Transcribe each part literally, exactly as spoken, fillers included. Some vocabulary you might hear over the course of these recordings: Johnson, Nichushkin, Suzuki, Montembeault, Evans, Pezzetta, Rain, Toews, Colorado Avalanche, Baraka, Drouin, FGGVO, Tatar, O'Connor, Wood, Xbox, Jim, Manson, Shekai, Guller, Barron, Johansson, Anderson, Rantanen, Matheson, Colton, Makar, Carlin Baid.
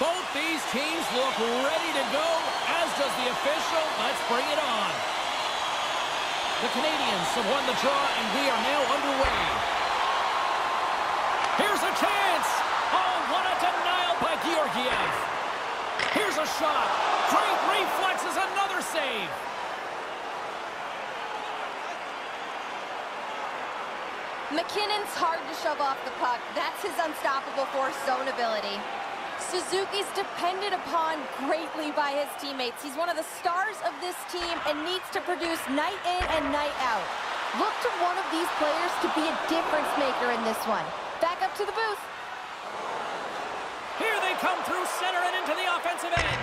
Both these teams look ready to go, as does the official. Let's bring it on. The Canadiens have won the draw, and we are now underway. Here's a chance. Oh, what a denial by Georgiev. Here's a shot. Great reflexes, another save. McKinnon's hard to shove off the puck. That's his unstoppable force zone ability. Suzuki's depended upon greatly by his teammates. He's one of the stars of this team and needs to produce night in and night out. Look to one of these players to be a difference maker in this one. Back up to the booth. Here they come through center and into the offensive end.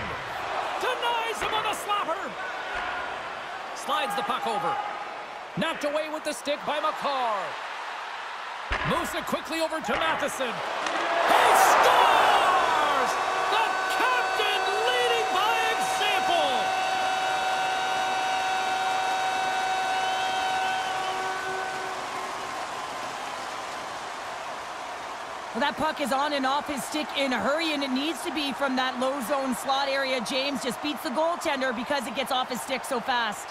Denies him on the slobber. Slides the puck over. Knocked away with the stick by Makar. Moves it quickly over to Matheson. He scores! The captain leading by example! Well, that puck is on and off his stick in a hurry, and it needs to be from that low zone slot area. James just beats the goaltender because it gets off his stick so fast.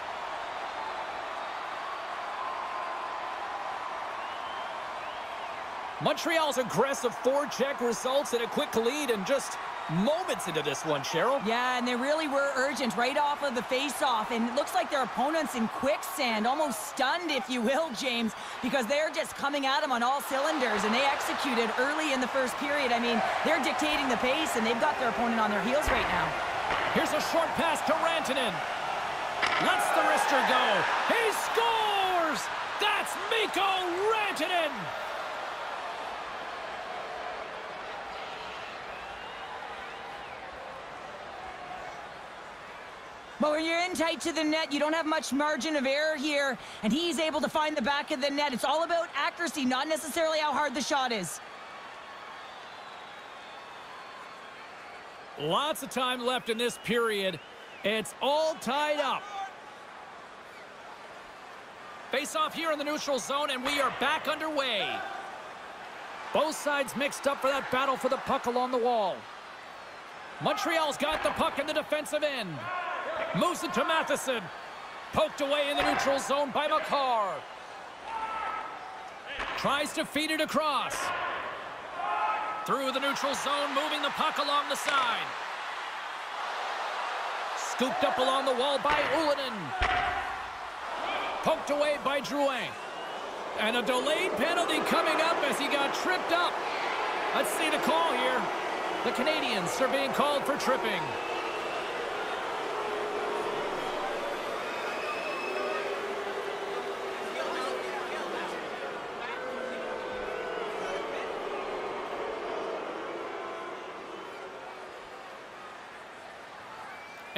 Montreal's aggressive forecheck results in a quick lead, and just moments into this one, Cheryl. Yeah, and they really were urgent right off of the face-off, and it looks like their opponent's in quicksand, almost stunned, if you will, James, because they're just coming at them on all cylinders, and they executed early in the first period. I mean, they're dictating the pace, and they've got their opponent on their heels right now. Here's a short pass to Rantanen. Lets the wrister go. He scores! That's Mikko Rantanen! But when you're in tight to the net, you don't have much margin of error here, and he's able to find the back of the net. It's all about accuracy, not necessarily how hard the shot is. Lots of time left in this period. It's all tied up. Face off here in the neutral zone, and we are back underway. Both sides mixed up for that battle for the puck along the wall. Montreal's got the puck in the defensive end. Moves it to Matheson. Poked away in the neutral zone by Makar. Tries to feed it across. Through the neutral zone, moving the puck along the side. Scooped up along the wall by Ulanen. Poked away by Drouin. And a delayed penalty coming up as he got tripped up. Let's see the call here. The Canadiens are being called for tripping.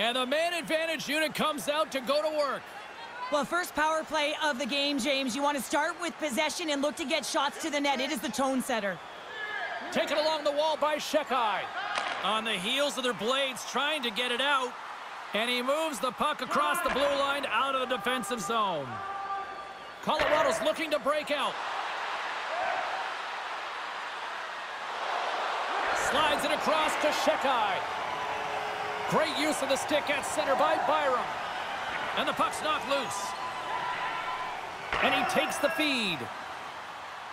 And the man advantage unit comes out to go to work. Well, first power play of the game, James. You want to start with possession and look to get shots to the net. It is the tone setter. Taken along the wall by Shekai. On the heels of their blades, trying to get it out. And he moves the puck across the blue line out of the defensive zone. Colorado's looking to break out. Slides it across to Shekai. Great use of the stick at center by Byram. And the puck's knocked loose. And he takes the feed.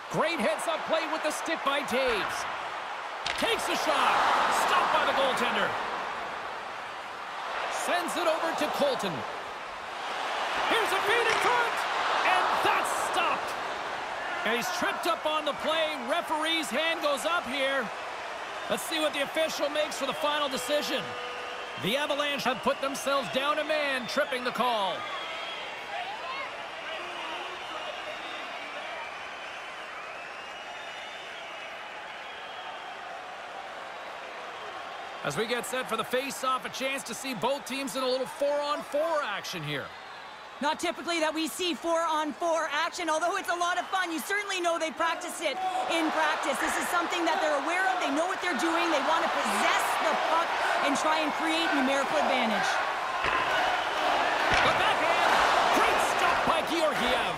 Great heads-up play with the stick by Toews. Takes a shot. Stopped by the goaltender. Sends it over to Colton. Here's a feed in front. And that's stopped. And he's tripped up on the play. Referee's hand goes up here. Let's see what the official makes for the final decision. The Avalanche have put themselves down a man, tripping the call. As we get set for the face-off, a chance to see both teams in a little four-on-four action here. Not typically that we see four-on-four action, although it's a lot of fun. You certainly know they practice it in practice. This is something that they're aware of. They know what they're doing. They want to possess the puck and try and create numerical advantage. The backhand! Great stop by Georgiev!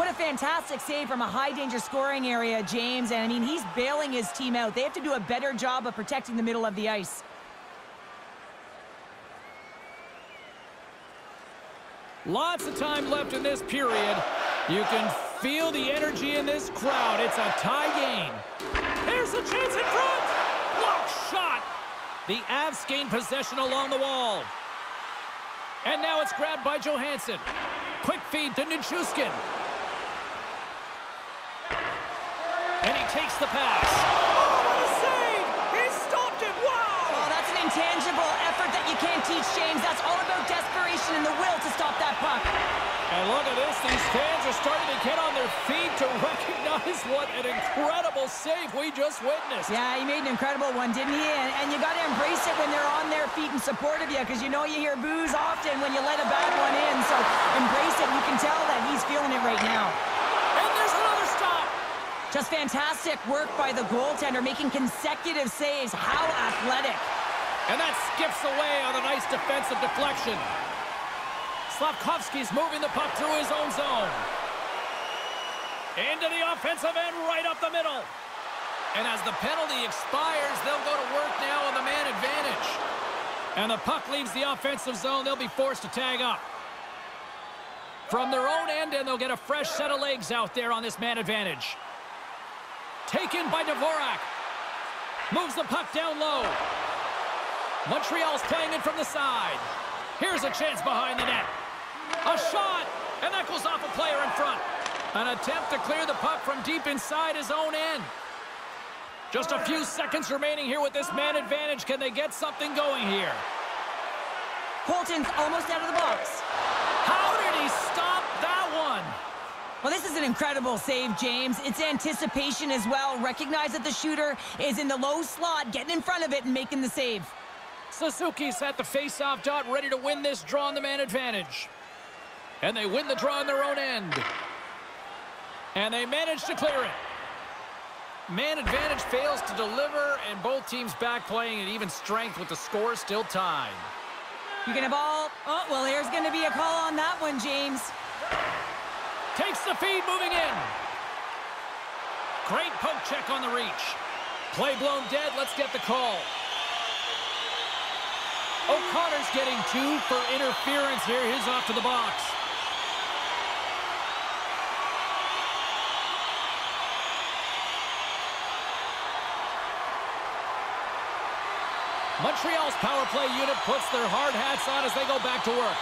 What a fantastic save from a high-danger scoring area, James. And, I mean, he's bailing his team out. They have to do a better job of protecting the middle of the ice. Lots of time left in this period. You can feel the energy in this crowd. It's a tie game. Here's a chance in front. Blocked shot. The Avs gain possession along the wall. And now it's grabbed by Johansson. Quick feed to Nichushkin. And he takes the pass. Oh, what a save! He stopped it! Wow! Oh, that's an intangible effort that you can't teach, James. That's all about desperation and the will to stop that puck. And look at this. These fans are starting to get on their feet to recognize what an incredible save we just witnessed. Yeah, he made an incredible one, didn't he? And, and you got to embrace it when they're on their feet in support of you, because you know you hear boos often when you let a bad one in. So embrace it. You can tell that he's feeling it right now. Just fantastic work by the goaltender, making consecutive saves. How athletic. And that skips away on a nice defensive deflection. Slavkovsky's moving the puck through his own zone. Into the offensive end, right up the middle. And as the penalty expires, they'll go to work now on the man advantage. And the puck leaves the offensive zone. They'll be forced to tag up. From their own end, and they'll get a fresh set of legs out there on this man advantage. Taken by Dvorak. Moves the puck down low. Montreal's playing it from the side. Here's a chance behind the net. A shot, and that goes off a player in front. An attempt to clear the puck from deep inside his own end. Just a few seconds remaining here with this man advantage. Can they get something going here? Colton's almost out of the box. How did he stop that one? Well, this is an incredible save, James. It's anticipation as well. Recognize that the shooter is in the low slot, getting in front of it and making the save. Suzuki's at the face-off dot, ready to win this draw on the man advantage. And they win the draw on their own end. And they manage to clear it. Man advantage fails to deliver, and both teams back playing at even strength with the score still tied. You can have all... Oh, well, here's going to be a call on that one, James. Takes the feed, moving in. Great poke check on the reach. Play blown dead. Let's get the call. O'Connor's getting two for interference here. He's off to the box. Montreal's power play unit puts their hard hats on as they go back to work.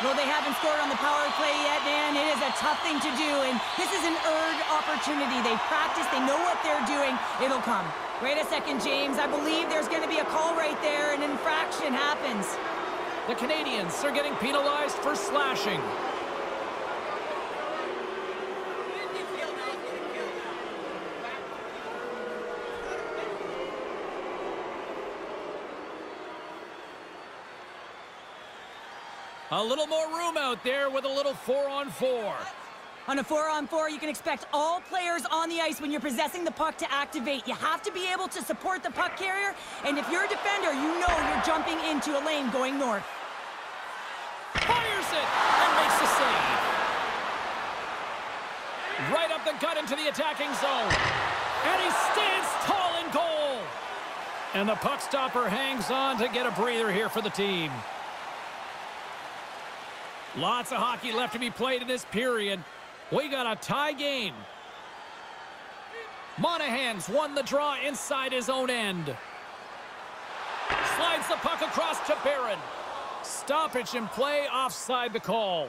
Well, they haven't scored on the power play yet, man. It is a tough thing to do, and this is an earned opportunity. They practice. They know what they're doing. It'll come. Wait a second, James. I believe there's going to be a call right there, and an infraction happens. The Canadiens are getting penalized for slashing. A little more room out there with a little four on four. On a four on four, you can expect all players on the ice when you're possessing the puck to activate. You have to be able to support the puck carrier, and if you're a defender, you know you're jumping into a lane going north. Fires it and makes the save. Right up the gut into the attacking zone. And he stands tall in goal. And the puck stopper hangs on to get a breather here for the team. Lots of hockey left to be played in this period. We got a tie game. Monahan's won the draw inside his own end. Slides the puck across to Barron. Stoppage in play, offside the call.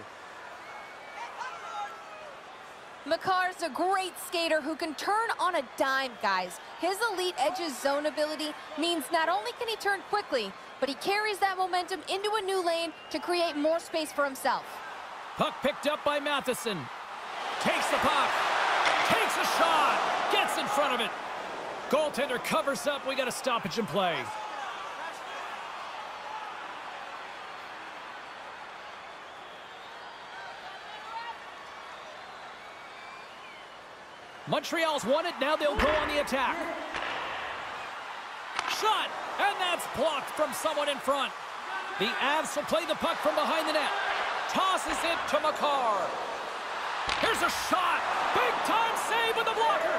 Makar's a great skater who can turn on a dime, guys. His elite edge's zone ability means not only can he turn quickly, but he carries that momentum into a new lane to create more space for himself. Puck picked up by Matheson. Takes the puck. Takes a shot. Gets in front of it. Goaltender covers up. We got a stoppage in play. Montreal's won it. Now they'll go on the attack. Shot. And that's blocked from someone in front. The Avs will play the puck from behind the net. Tosses it to Makar. There's a shot. Big time save with the blocker.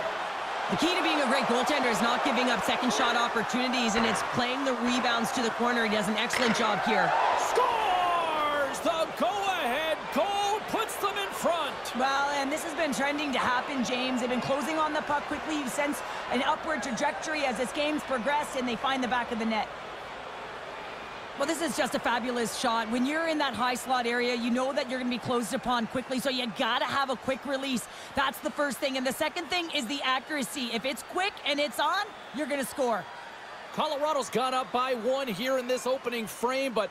The key to being a great goaltender is not giving up second shot opportunities, and it's playing the rebounds to the corner. He does an excellent job here. Scores! The go-ahead goal puts them in front. Well, and this has been trending to happen, James. They've been closing on the puck quickly. You sense an upward trajectory as this game's progressed, and they find the back of the net. Well, this is just a fabulous shot. When you're in that high slot area, you know that you're going to be closed upon quickly, so you got to have a quick release. That's the first thing. And the second thing is the accuracy. If it's quick and it's on, you're going to score. Colorado's got up by one here in this opening frame, but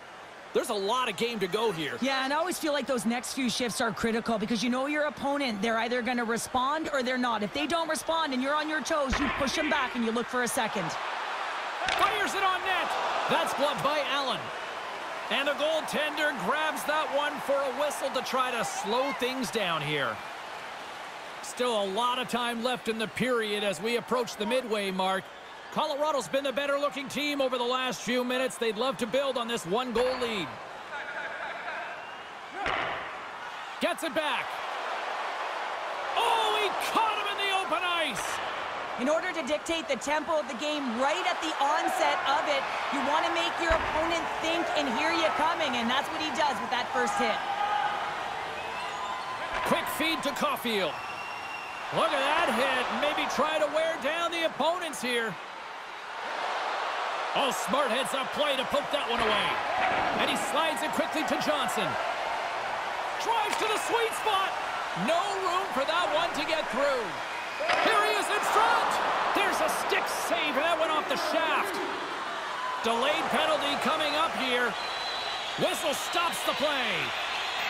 there's a lot of game to go here. Yeah, and I always feel like those next few shifts are critical because you know your opponent, they're either going to respond or they're not. If they don't respond and you're on your toes, you push them back and you look for a second. Fires it on net. That's blocked by Allen. And the goaltender grabs that one for a whistle to try to slow things down here. Still a lot of time left in the period as we approach the midway mark. Colorado's been the better looking team over the last few minutes. They'd love to build on this one goal lead. Gets it back. Oh, he caught him in the open ice. In order to dictate the tempo of the game right at the onset of it, you want to make your opponent think and hear you coming, and that's what he does with that first hit. Quick feed to Caulfield. Look at that hit. Maybe try to wear down the opponents here. Oh, smart heads up play to put that one away. And he slides it quickly to Johnson. Drives to the sweet spot. No room for that one to get through. Here he is in front. There's a stick save, and that went off the shaft. Delayed penalty coming up here. Whistle stops the play.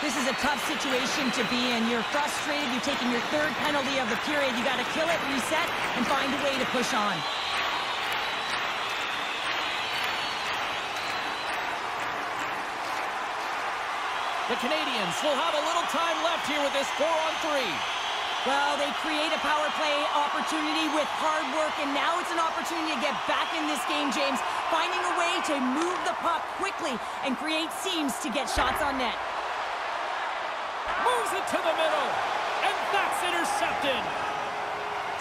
This is a tough situation to be in. You're frustrated. You're taking your third penalty of the period. You got to kill it, reset, and find a way to push on. The Canadiens will have a little time left here with this four on three. Well, they create a power play opportunity with hard work, and now it's an opportunity to get back in this game, James. Finding a way to move the puck quickly and create seams to get shots on net. Moves it to the middle, and that's intercepted.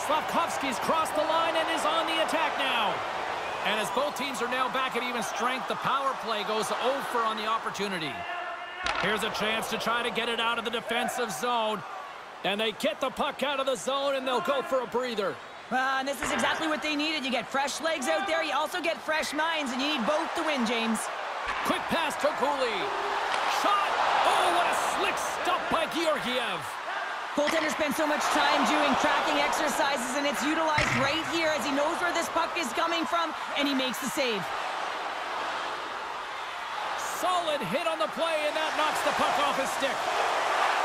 Slavkovsky's crossed the line and is on the attack now. And as both teams are now back at even strength, the power play goes oh for on the opportunity. Here's a chance to try to get it out of the defensive zone. And they get the puck out of the zone, and they'll go for a breather. Uh, and this is exactly what they needed. You get fresh legs out there. You also get fresh minds, and you need both to win, James. Quick pass to Cooley. Shot! Oh, what a slick stop by Georgiev. Goaltender spends so much time doing tracking exercises, and it's utilized right here as he knows where this puck is coming from, and he makes the save. Solid hit on the play, and that knocks the puck off his stick.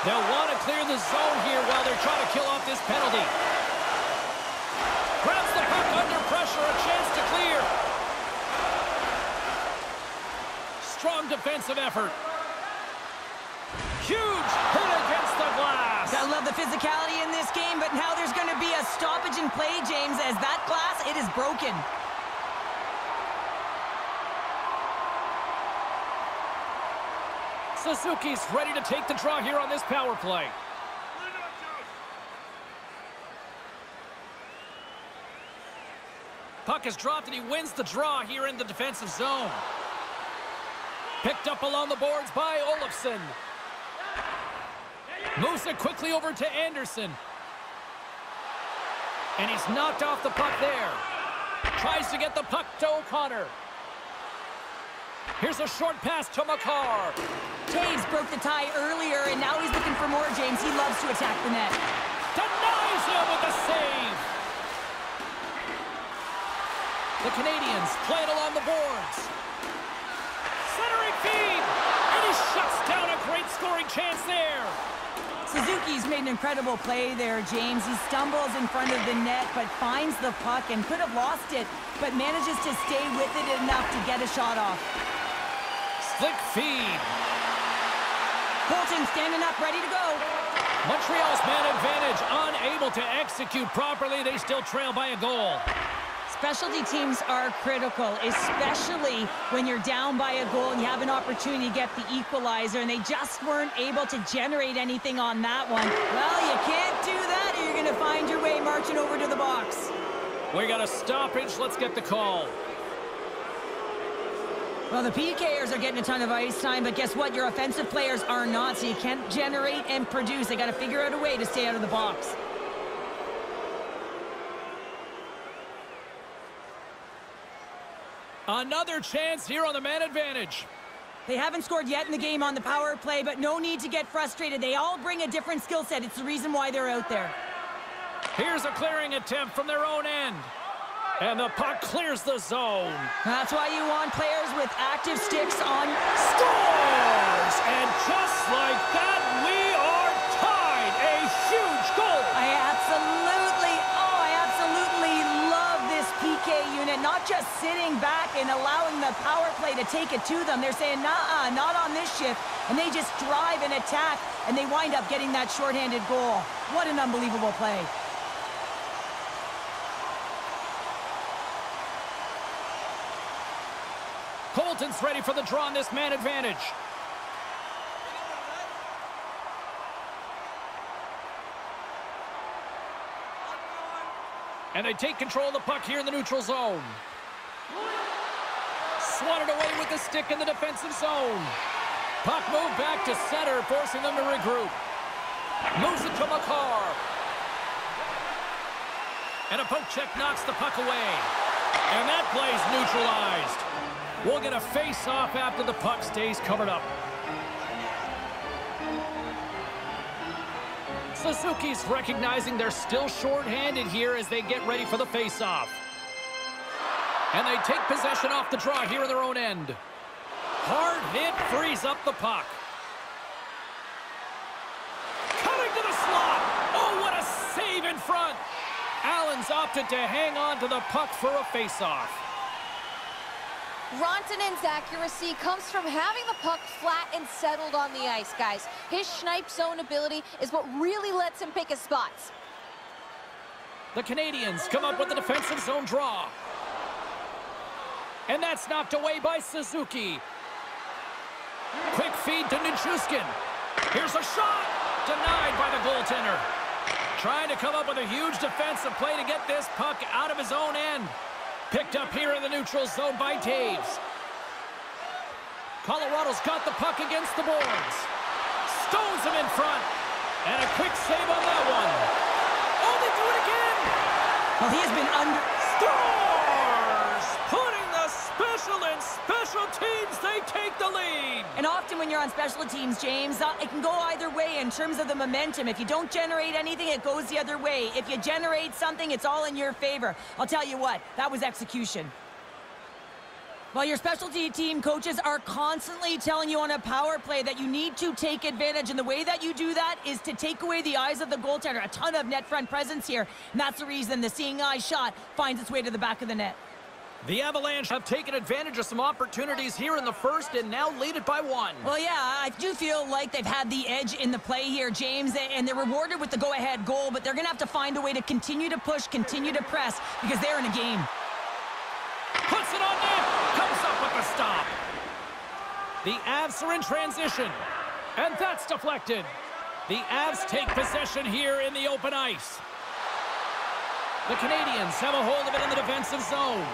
They'll want to clear the zone here while they're trying to kill off this penalty. Grabs the puck under pressure, a chance to clear. Strong defensive effort. Huge hit against the glass. I love the physicality in this game, but now there's going to be a stoppage in play, James, as that glass, it is broken. Suzuki's ready to take the draw here on this power play. Puck is dropped and he wins the draw here in the defensive zone. Picked up along the boards by Olofsson. Moves it quickly over to Anderson. And he's knocked off the puck there. Tries to get the puck to O'Connor. Here's a short pass to Makar. Toews broke the tie earlier, and now he's looking for more, James. He loves to attack the net. Denies him with a save. The Canadiens play it along the boards. Centering feed, and he shuts down a great scoring chance there. Suzuki's made an incredible play there, James. He stumbles in front of the net, but finds the puck and could have lost it, but manages to stay with it enough to get a shot off. Slick feed. Colton standing up, ready to go. Montreal's man advantage, unable to execute properly. They still trail by a goal. specialty teams are critical, especially when you're down by a goal and you have an opportunity to get the equalizer, and they just weren't able to generate anything on that one. Well, you can't do that, or you're going to find your way marching over to the box. We got a stoppage. Let's get the call. Well, the P K ers are getting a ton of ice time, but guess what? Your offensive players are not, so you can't generate and produce. They got to figure out a way to stay out of the box. Another chance here on the man advantage. They haven't scored yet in the game on the power play, but no need to get frustrated. They all bring a different skill set. It's the reason why they're out there. Here's a clearing attempt from their own end. And the puck clears the zone. That's why you want players with active sticks on. Scores! And just like that, we are tied. A huge goal. I absolutely, oh, I absolutely love this P K unit. Not just sitting back and allowing the power play to take it to them. They're saying, nah, not on this shift. And they just drive and attack, and they wind up getting that shorthanded goal. What an unbelievable play. Colton's ready for the draw on this man advantage. And they take control of the puck here in the neutral zone. Swatted away with the stick in the defensive zone. Puck moved back to center, forcing them to regroup. Moves it to Makar. And a poke check knocks the puck away. And that play's neutralized. We'll get a face-off after the puck stays covered up. Suzuki's recognizing they're still shorthanded here as they get ready for the face-off. And they take possession off the draw here in their own end. Hard hit frees up the puck. Cutting to the slot! Oh, what a save in front! Allen's opted to hang on to the puck for a face-off. Rantanen's accuracy comes from having the puck flat and settled on the ice, guys. His snipe zone ability is what really lets him pick his spots. The Canadiens come up with the defensive zone draw. And that's knocked away by Suzuki. Quick feed to Nichushkin. Here's a shot! Denied by the goaltender. Trying to come up with a huge defensive play to get this puck out of his own end. Picked up here in the neutral zone by Toews. Colorado's got the puck against the boards. Stones him in front. And a quick save on that one. Oh, they do it again! Well, he has been under... Scores! Putting the special in special teams, they take the lead. And often when you're on special teams, James, it can go either way in terms of the momentum. If you don't generate anything, it goes the other way. If you generate something, it's all in your favor. I'll tell you what, that was execution. Well, your specialty team coaches are constantly telling you on a power play that you need to take advantage, and the way that you do that is to take away the eyes of the goaltender. A ton of net front presence here, and that's the reason the seeing eye shot finds its way to the back of the net. The Avalanche have taken advantage of some opportunities here in the first and now lead it by one. Well, yeah, I do feel like they've had the edge in the play here, James, and they're rewarded with the go-ahead goal, but they're going to have to find a way to continue to push, continue to press, because they're in a game. Puts it on net, comes up with the stop. The Avs are in transition, and that's deflected. The Avs take possession here in the open ice. The Canadiens have a hold of it in the defensive zone.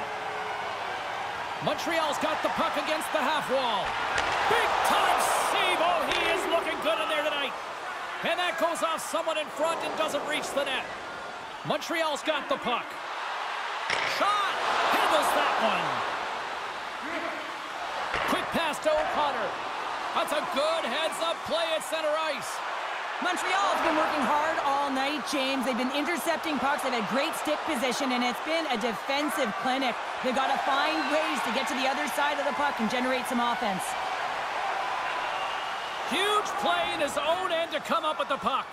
Montreal's got the puck against the half wall. Big time save. Oh, he is looking good in there tonight. And that goes off someone in front and doesn't reach the net. Montreal's got the puck. Shot. Handles that one. Quick pass to O'Connor. That's a good heads-up play at center ice. Montreal's been working hard all night, James. They've been intercepting pucks. They've had great stick position, and it's been a defensive clinic. They've got to find ways to get to the other side of the puck and generate some offense. Huge play in his own end to come up with the puck.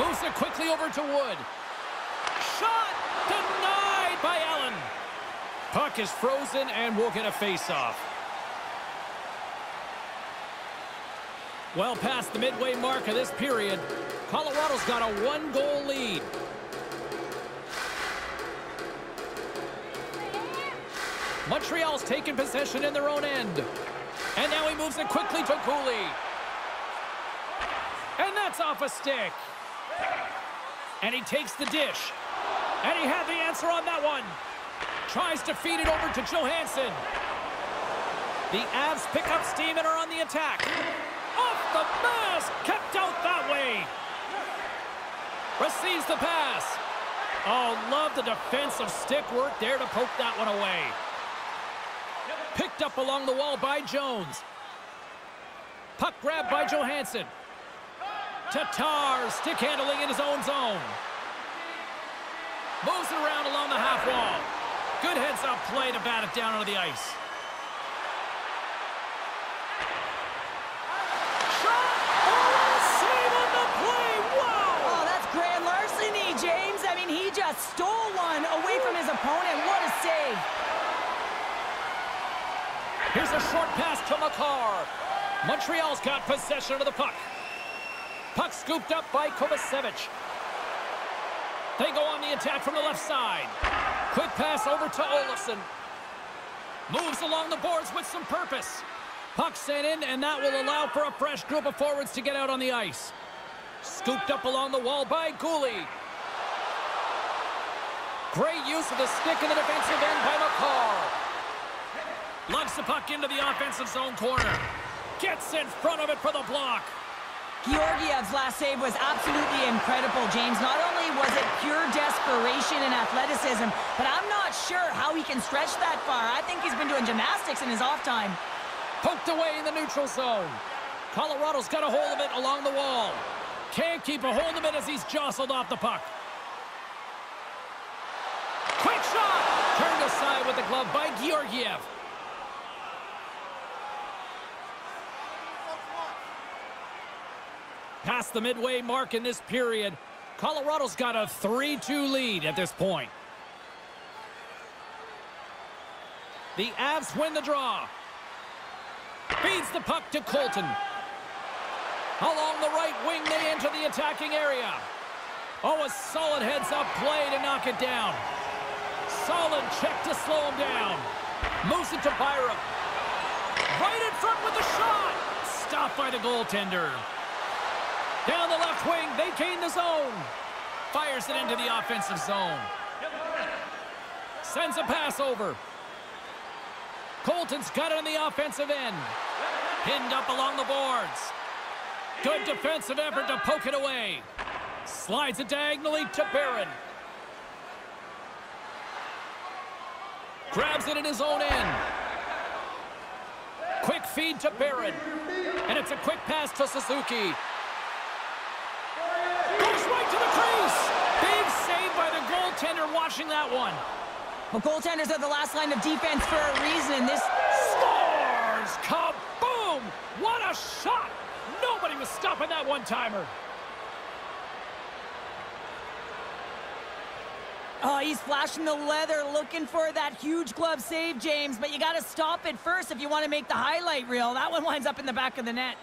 Moves it quickly over to Wood. Shot denied by Allen. Puck is frozen, and we'll get a face-off. Well past the midway mark of this period, Colorado's got a one-goal lead. Montreal's taken possession in their own end. And now he moves it quickly to Cooley. And that's off a stick. And he takes the dish. And he had the answer on that one. Tries to feed it over to Johansson. The Avs pick up steam and are on the attack. Off the mask, kept out that way. Receives the pass. Oh, love the defensive stick work there to poke that one away. Picked up along the wall by Jones. Puck grabbed by Johansson. Tatar stick handling in his own zone. Moves it around along the half wall. Good heads-up play to bat it down onto the ice. Shot! Oh, save on the play! Wow! Oh, that's grand larceny, James. I mean, he just stole one away from his opponent. What a save! Here's a short pass to Makar. Montreal's got possession of the puck. Puck scooped up by Kovacevic. They go on the attack from the left side. Quick pass over to Olofsson. Moves along the boards with some purpose. Puck sent in, and that will allow for a fresh group of forwards to get out on the ice. Scooped up along the wall by Cooley. Great use of the stick in the defensive end by Makar. Lugs the puck into the offensive zone corner. Gets in front of it for the block. Georgiev's last save was absolutely incredible, James. Not only was it pure desperation and athleticism, but I'm not sure how he can stretch that far. I think he's been doing gymnastics in his off time. Poked away in the neutral zone. Colorado's got a hold of it along the wall. Can't keep a hold of it as he's jostled off the puck. Quick shot! Turned aside with the glove by Georgiev. Past the midway mark in this period, Colorado's got a three two lead at this point. The Avs win the draw. Feeds the puck to Colton. Along the right wing, they enter the attacking area. Oh, a solid heads-up play to knock it down. Solid check to slow him down. Moves it to Byram. Right in front with the shot. Stopped by the goaltender. Down the left wing, they gain the zone. Fires it into the offensive zone. Sends a pass over. Colton's got it on the offensive end. Pinned up along the boards. Good defensive effort to poke it away. Slides it diagonally to Barron. Grabs it in his own end. Quick feed to Barron. And it's a quick pass to Suzuki. Goaltender watching that one. Well, goaltenders are the last line of defense for a reason. This scores! Kaboom! What a shot! Nobody was stopping that one-timer. Oh, he's flashing the leather, looking for that huge glove save, James. But you got to stop it first if you want to make the highlight reel. That one winds up in the back of the net.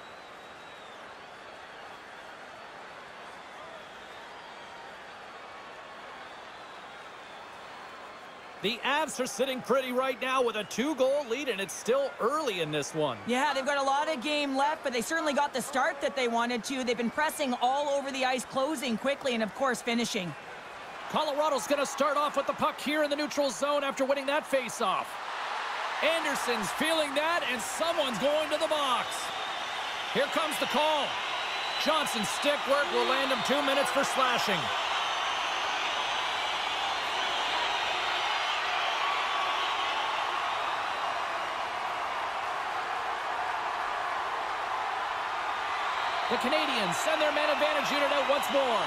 The Avs are sitting pretty right now with a two-goal lead, and it's still early in this one. Yeah, they've got a lot of game left, but they certainly got the start that they wanted to. They've been pressing all over the ice, closing quickly, and, of course, finishing. Colorado's going to start off with the puck here in the neutral zone after winning that faceoff. Anderson's feeling that, and someone's going to the box. Here comes the call. Johnson's stick work will land him two minutes for slashing. The Canadiens send their man advantage unit out once more.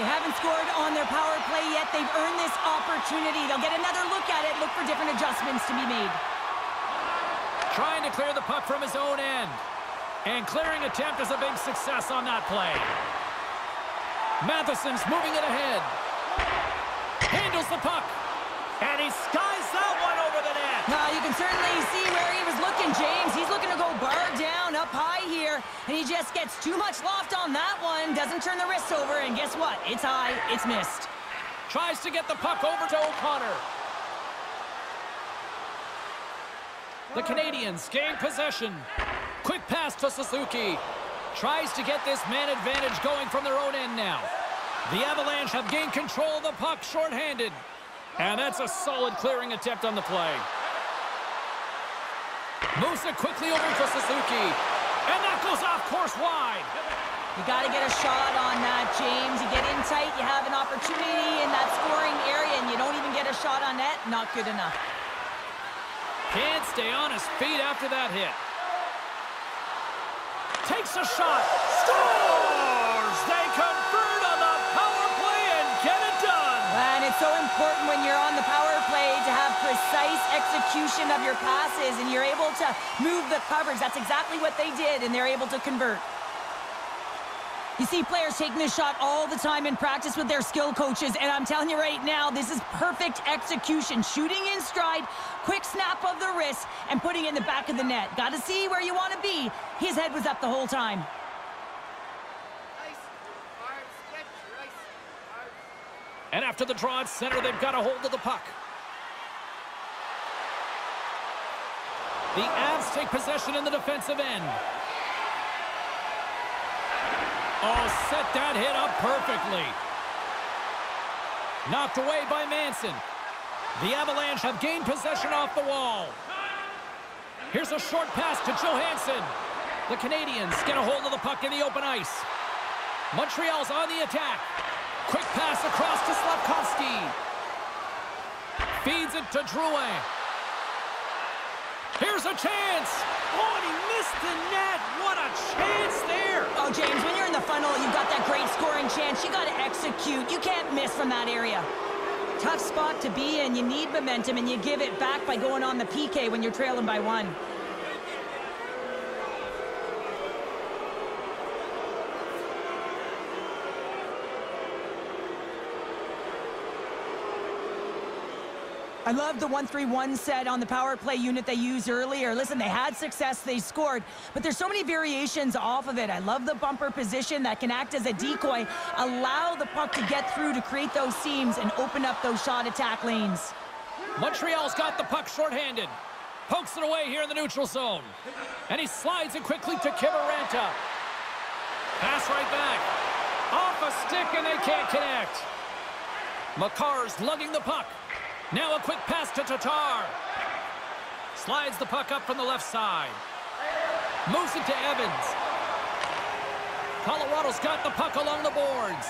They haven't scored on their power play yet. They've earned this opportunity. They'll get another look at it. Look for different adjustments to be made. Trying to clear the puck from his own end. And clearing attempt is a big success on that play. Matheson's moving it ahead. Handles the puck. And he skies that one over the net. Now, you can certainly see where he was looking, James. He's looking to go bar down, up high here. And he just gets too much loft on that one. Doesn't turn the wrist over, and guess what? It's high, it's missed. Tries to get the puck over to O'Connor. The Canadiens gain possession. Quick pass to Suzuki. Tries to get this man advantage going from their own end now. The Avalanche have gained control of the puck shorthanded. And that's a solid clearing attempt on the play. Moves it quickly over to Suzuki. And that goes off course wide. You got to get a shot on that, James. You get in tight, you have an opportunity in that scoring area, and you don't even get a shot on net. Not good enough. Can't stay on his feet after that hit. Takes a shot. Scores! They convert on the power play and get it done. And it's so important when you're on the power play to have precise execution of your passes, and you're able to move the coverage. That's exactly what they did, and they're able to convert. You see players taking this shot all the time in practice with their skill coaches, and I'm telling you right now, this is perfect execution. Shooting in stride, quick snap of the wrist, and putting it in the back of the net. Got to see where you want to be. His head was up the whole time. And after the draw at center, they've got a hold of the puck. The Avs take possession in the defensive end. Oh, set that hit up perfectly. Knocked away by Manson. The Avalanche have gained possession off the wall. Here's a short pass to Johansson. The Canadiens get a hold of the puck in the open ice. Montreal's on the attack. Quick pass across to Slavkovsky. Feeds it to Drouin. Here's a chance. Oh, and he missed the net. What a chance there. Oh, James, when you're in the funnel, you've got that great scoring chance. You got to execute. You can't miss from that area. Tough spot to be in. You need momentum, and you give it back by going on the P K when you're trailing by one. I love the one three one set on the power play unit they used earlier. Listen, they had success, they scored, but there's so many variations off of it. I love the bumper position that can act as a decoy, allow the puck to get through to create those seams and open up those shot attack lanes. Montreal's got the puck shorthanded. Pokes it away here in the neutral zone. And he slides it quickly to Kiviranta. Pass right back. Off a stick, and they can't connect. Makar's lugging the puck. Now a quick pass to Tatar. Slides the puck up from the left side. Moves it to Evans. Colorado's got the puck along the boards.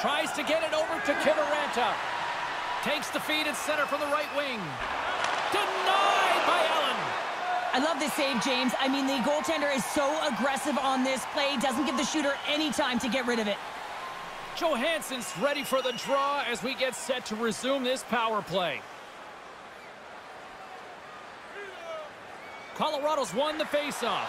Tries to get it over to Kiviranta. Takes the feed at center from the right wing. Denied by Allen. I love this save, James. I mean, the goaltender is so aggressive on this play. Doesn't give the shooter any time to get rid of it. Johansson's ready for the draw as we get set to resume this power play. Colorado's won the faceoff.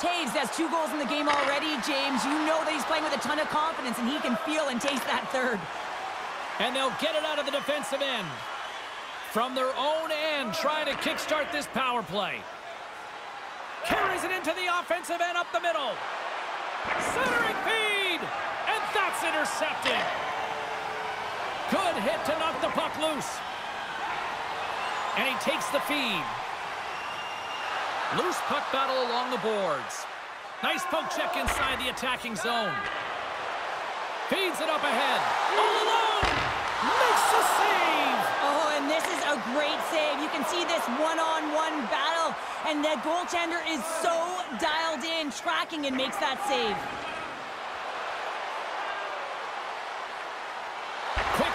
Toews has two goals in the game already, James. You know that he's playing with a ton of confidence, and he can feel and taste that third. And they'll get it out of the defensive end. From their own end, trying to kickstart this power play. Carries it into the offensive end up the middle. Centering feed! That's intercepted. Good hit to knock the puck loose. And he takes the feed. Loose puck battle along the boards. Nice poke check inside the attacking zone. Feeds it up ahead. All alone. Makes the save. Oh, and this is a great save. You can see this one-on-one battle. And the goaltender is so dialed in, tracking, and makes that save.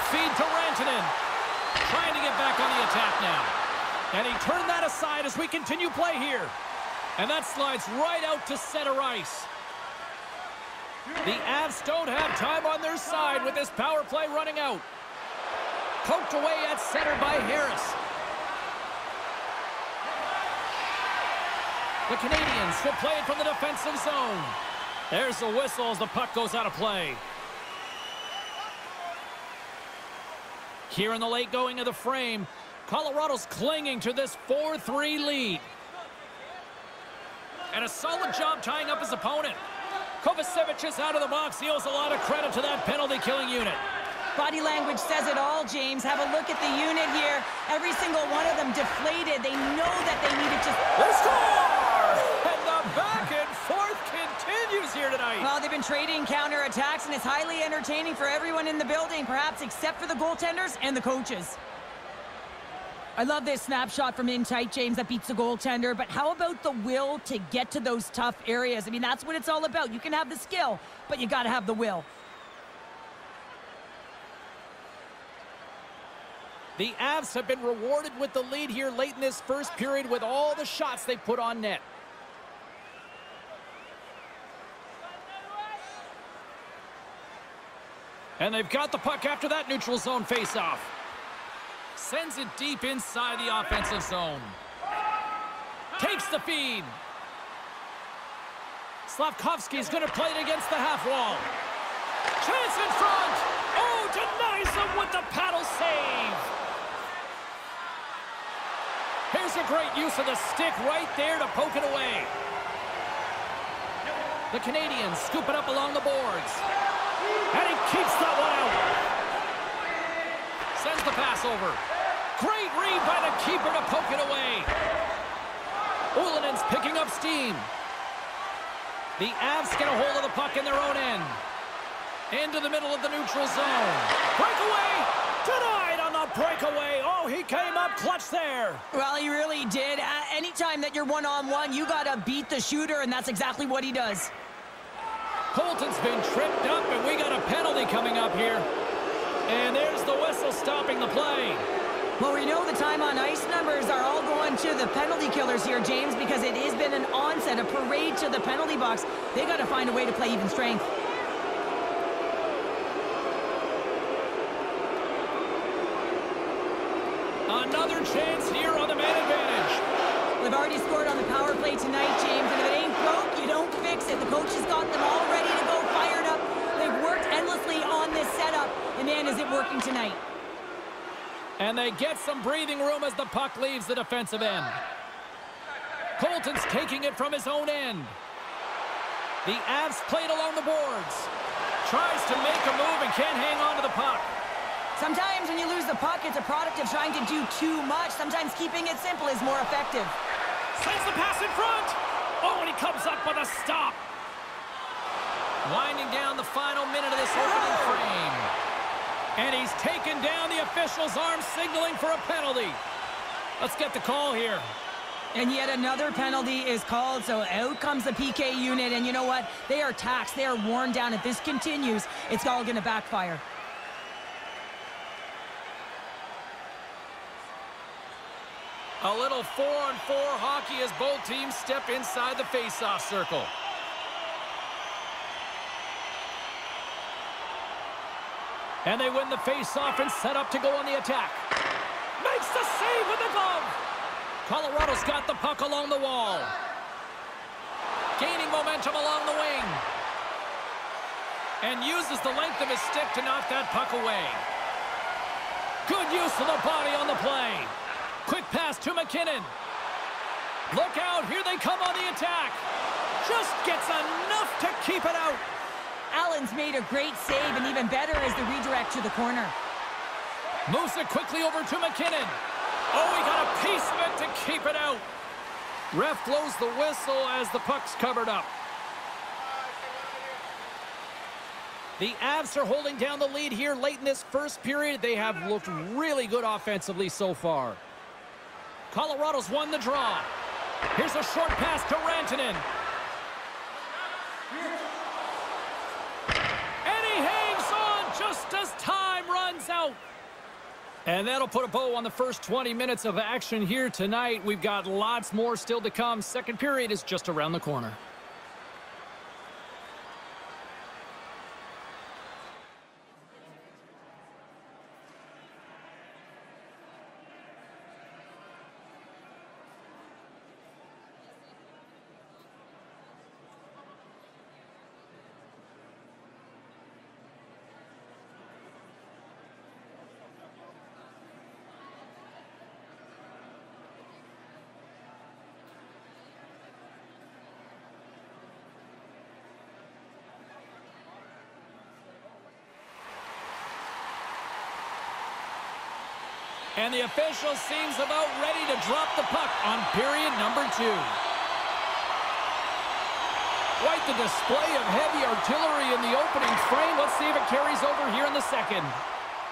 Feed to Rantanen. Trying to get back on the attack now. And he turned that aside as we continue play here. And that slides right out to center ice. The Avs don't have time on their side with this power play running out. Poked away at center by Harris. The Canadiens will play it from the defensive zone. There's the whistle as the puck goes out of play. Here in the late going of the frame, Colorado's clinging to this four three lead. And a solid job tying up his opponent. Kovacevic is out of the box. He owes a lot of credit to that penalty killing unit. Body language says it all, James. Have a look at the unit here. Every single one of them deflated. They know that they needed to... They score! And the back and forth continues here tonight. Well, they've been trading counter-attacks, and it's highly entertaining for everyone in the building, perhaps except for the goaltenders and the coaches. I love this snapshot from in tight, James, that beats the goaltender. But how about the will to get to those tough areas? I mean, that's what it's all about. You can have the skill, but you got to have the will. The Avs have been rewarded with the lead here late in this first period with all the shots they put on net. And they've got the puck after that neutral zone faceoff. Sends it deep inside the offensive zone. Takes the feed. Slavkovsky is going to play it against the half wall. Chance in front. Oh, denies him with the paddle save. Here's a great use of the stick right there to poke it away. The Canadiens scoop it up along the boards. And he keeps that one out. Sends the pass over. Great read by the keeper to poke it away. Ulanen's picking up steam. The Avs get a hold of the puck in their own end. Into the middle of the neutral zone. Breakaway! Denied on the breakaway. Oh, he came up clutch there. Well, he really did. Uh, anytime that you're one-on-one, you got to beat the shooter, and that's exactly what he does. Colton's been tripped up, and we got a penalty coming up here. And there's the whistle stopping the play. Well, we know the time on ice numbers are all going to the penalty killers here, James, because it has been an onset, a parade to the penalty box. They got to find a way to play even strength. Another chance here on the man advantage. They've already scored on the power play tonight, James, and if it ain't broke, you don't fix it. The coach has got them all ready to go, fired up. They've worked endlessly on this setup. And man, is it working tonight. And they get some breathing room as the puck leaves the defensive end. Colton's taking it from his own end. The Avs played along the boards. Tries to make a move and can't hang on to the puck. Sometimes when you lose the puck, it's a product of trying to do too much. Sometimes keeping it simple is more effective. Sends the pass in front. Oh, and he comes up with a stop. Winding down the final minute of this opening frame. And he's taken down. The official's arm signaling for a penalty. Let's get the call here. And yet another penalty is called, so out comes the P K unit. And you know what? They are taxed. They are worn down. If this continues, it's all going to backfire. A little four-on-four hockey as both teams step inside the face-off circle. And they win the face-off and set up to go on the attack. Makes the save with the glove. Colorado's got the puck along the wall. Gaining momentum along the wing. And uses the length of his stick to knock that puck away. Good use of the body on the play. Quick pass to McKinnon. Look out, here they come on the attack. Just gets enough to keep it out. Allen's made a great save, and even better is the redirect to the corner. Moves it quickly over to McKinnon. Oh, he got a piece of it to keep it out. Ref blows the whistle as the puck's covered up. The Avs are holding down the lead here late in this first period. They have looked really good offensively so far. Colorado's won the draw. Here's a short pass to Rantanen. As time runs out. And that'll put a bow on the first twenty minutes of action here tonight. We've got lots more still to come. Second period is just around the corner. And the official seems about ready to drop the puck on period number two. Quite the display of heavy artillery in the opening frame. Let's see if it carries over here in the second.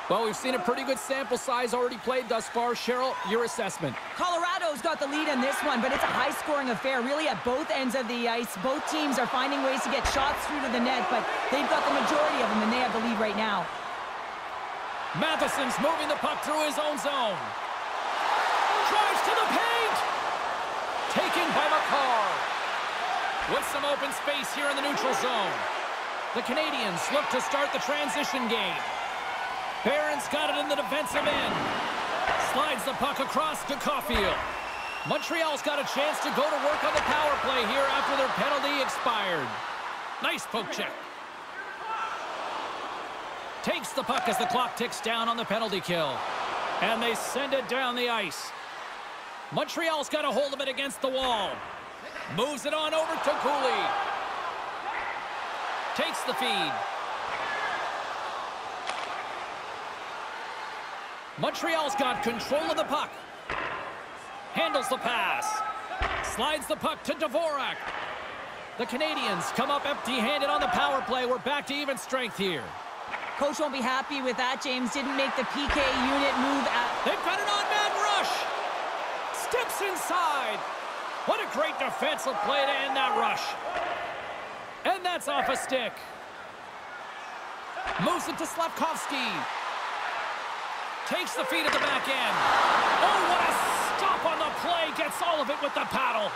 Well, we've seen a pretty good sample size already played thus far. Cheryl, your assessment. Colorado's got the lead on this one, but it's a high-scoring affair, really at both ends of the ice. Both teams are finding ways to get shots through to the net, but they've got the majority of them, and they have the lead right now. Matheson's moving the puck through his own zone. Drives to the paint! Taken by Makar. With some open space here in the neutral zone. The Canadiens look to start the transition game. Barron's got it in the defensive end. Slides the puck across to Caulfield. Montreal's got a chance to go to work on the power play here after their penalty expired. Nice poke check. Takes the puck as the clock ticks down on the penalty kill. And they send it down the ice. Montreal's got a hold of it against the wall. Moves it on over to Cooley. Takes the feed. Montreal's got control of the puck. Handles the pass. Slides the puck to Dvorak. The Canadiens come up empty-handed on the power play. We're back to even strength here. Coach won't be happy with that. James didn't make the P K unit move out. They've got an on-man rush. Steps inside. What a great defensive play to end that rush. And that's off a stick. Moves it to Slavkovsky. Takes the feed at the back end. Oh, what a stop on the play. Gets all of it with the paddle.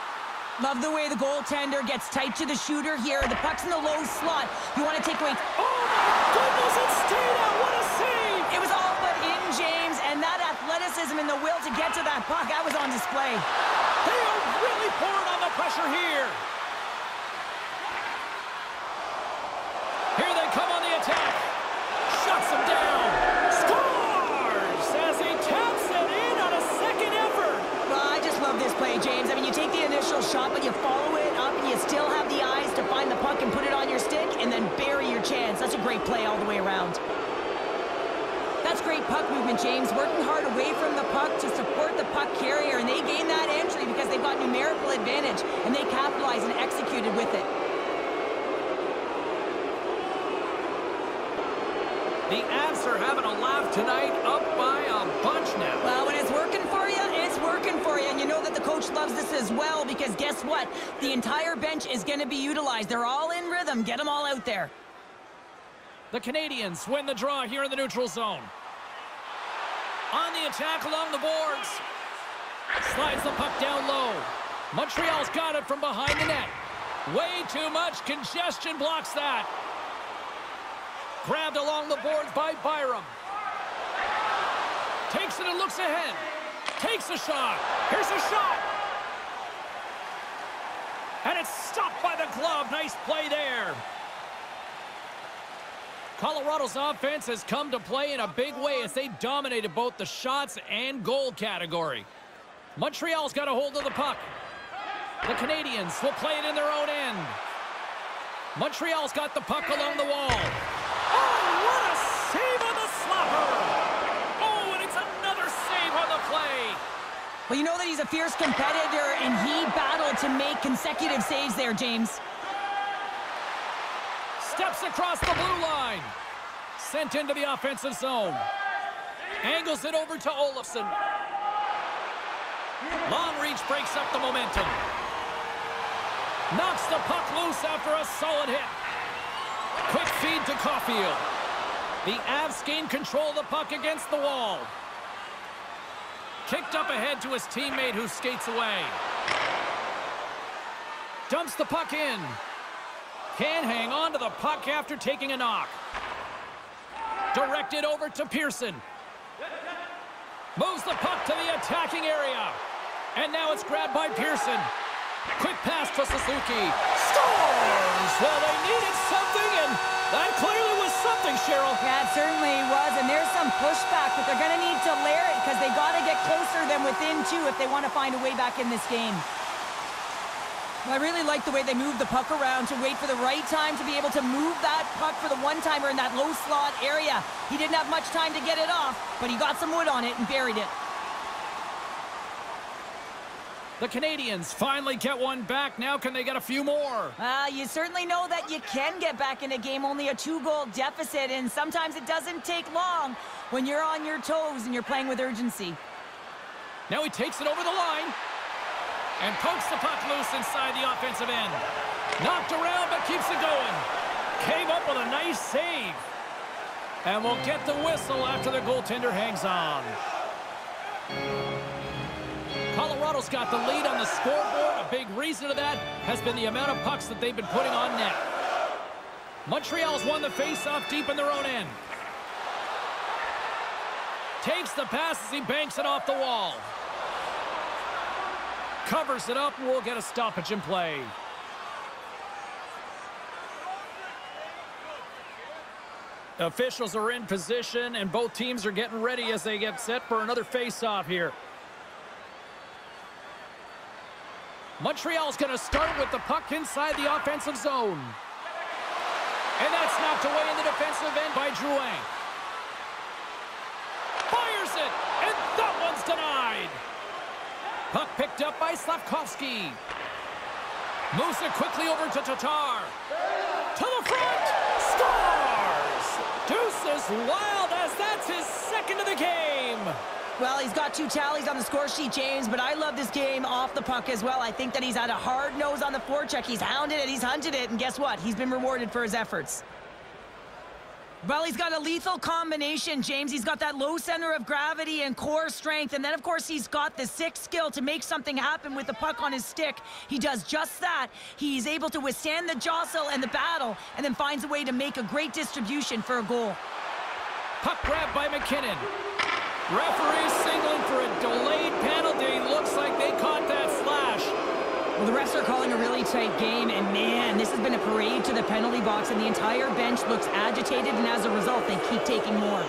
Love the way the goaltender gets tight to the shooter here. The puck's in the low slot. You want to take away... Oh, my goodness, it's Stina. What a save. It was all but in, James, and that athleticism and the will to get to that puck, that was on display. They are really pouring on the pressure here. Here they come on the attack. Shuts them down. James, I mean, you take the initial shot, but you follow it up, and you still have the eyes to find the puck and put it on your stick, and then bury your chance. That's a great play all the way around. That's great puck movement, James. Working hard away from the puck to support the puck carrier, and they gain that entry because they've got numerical advantage, and they capitalized and executed with it. The Avs are having a laugh tonight, up by a bunch now. Well, when it's working for you, it's working for you. And you know that the coach loves this as well, because guess what? The entire bench is going to be utilized. They're all in rhythm. Get them all out there. The Canadiens win the draw here in the neutral zone. On the attack along the boards. Slides the puck down low. Montreal's got it from behind the net. Way too much congestion blocks that. Grabbed along the boards by Byram. Takes it and looks ahead. Takes a shot. Here's a shot. And it's stopped by the glove. Nice play there. Colorado's offense has come to play in a big way as they dominated both the shots and goal category. Montreal's got a hold of the puck. The Canadiens will play it in their own end. Montreal's got the puck along the wall. Oh, what a save on the slapper! Oh, and it's another save on the play. Well, you know that he's a fierce competitor, and he battled to make consecutive saves there, James. Steps across the blue line. Sent into the offensive zone. Angles it over to Olofsson. Long reach breaks up the momentum. Knocks the puck loose after a solid hit. Quick feed to Caulfield. The Avs gain control of the puck against the wall. Kicked up ahead to his teammate who skates away. Dumps the puck in. Can't hang on to the puck after taking a knock. Directed over to Pearson. Moves the puck to the attacking area. And now it's grabbed by Pearson. Quick pass to Suzuki. Scores! Well, they needed something, and that clearly was something, Cheryl. Yeah, it certainly was, and there's some pushback, but they're going to need to layer it because they got to get closer than within two if they want to find a way back in this game. Well, I really like the way they move the puck around to wait for the right time to be able to move that puck for the one-timer in that low slot area. He didn't have much time to get it off, but he got some wood on it and buried it. The Canadiens finally get one back. Now can they get a few more? Uh, you certainly know that you can get back in a game, only a two-goal deficit, and sometimes it doesn't take long when you're on your toes and you're playing with urgency. Now he takes it over the line and pokes the puck loose inside the offensive end. Knocked around, but keeps it going. Came up with a nice save. And we'll get the whistle after the goaltender hangs on. Colorado's got the lead on the scoreboard. A big reason to that has been the amount of pucks that they've been putting on net. Montreal's won the faceoff deep in their own end. Takes the pass as he banks it off the wall. Covers it up and we'll get a stoppage in play. Officials are in position and both teams are getting ready as they get set for another faceoff here. Montreal's going to start with the puck inside the offensive zone. And that's knocked away in the defensive end by Drouin. Fires it, and that one's denied. Puck picked up by Slavkovsky. Moves it quickly over to Tatar. To the front, scores! Deuces wild as that's his second of the game. Well, he's got two tallies on the score sheet, James, but I love this game off the puck as well. I think that he's had a hard nose on the forecheck. He's hounded it, he's hunted it, and guess what? He's been rewarded for his efforts. Well, he's got a lethal combination, James. He's got that low center of gravity and core strength, and then, of course, he's got the sixth skill to make something happen with the puck on his stick. He does just that. He's able to withstand the jostle and the battle, and then finds a way to make a great distribution for a goal. Puck grab by McKinnon. Referee signaling for a delayed penalty. Looks like they caught that slash. Well, the refs are calling a really tight game, and man, this has been a parade to the penalty box, and the entire bench looks agitated, and as a result, they keep taking more.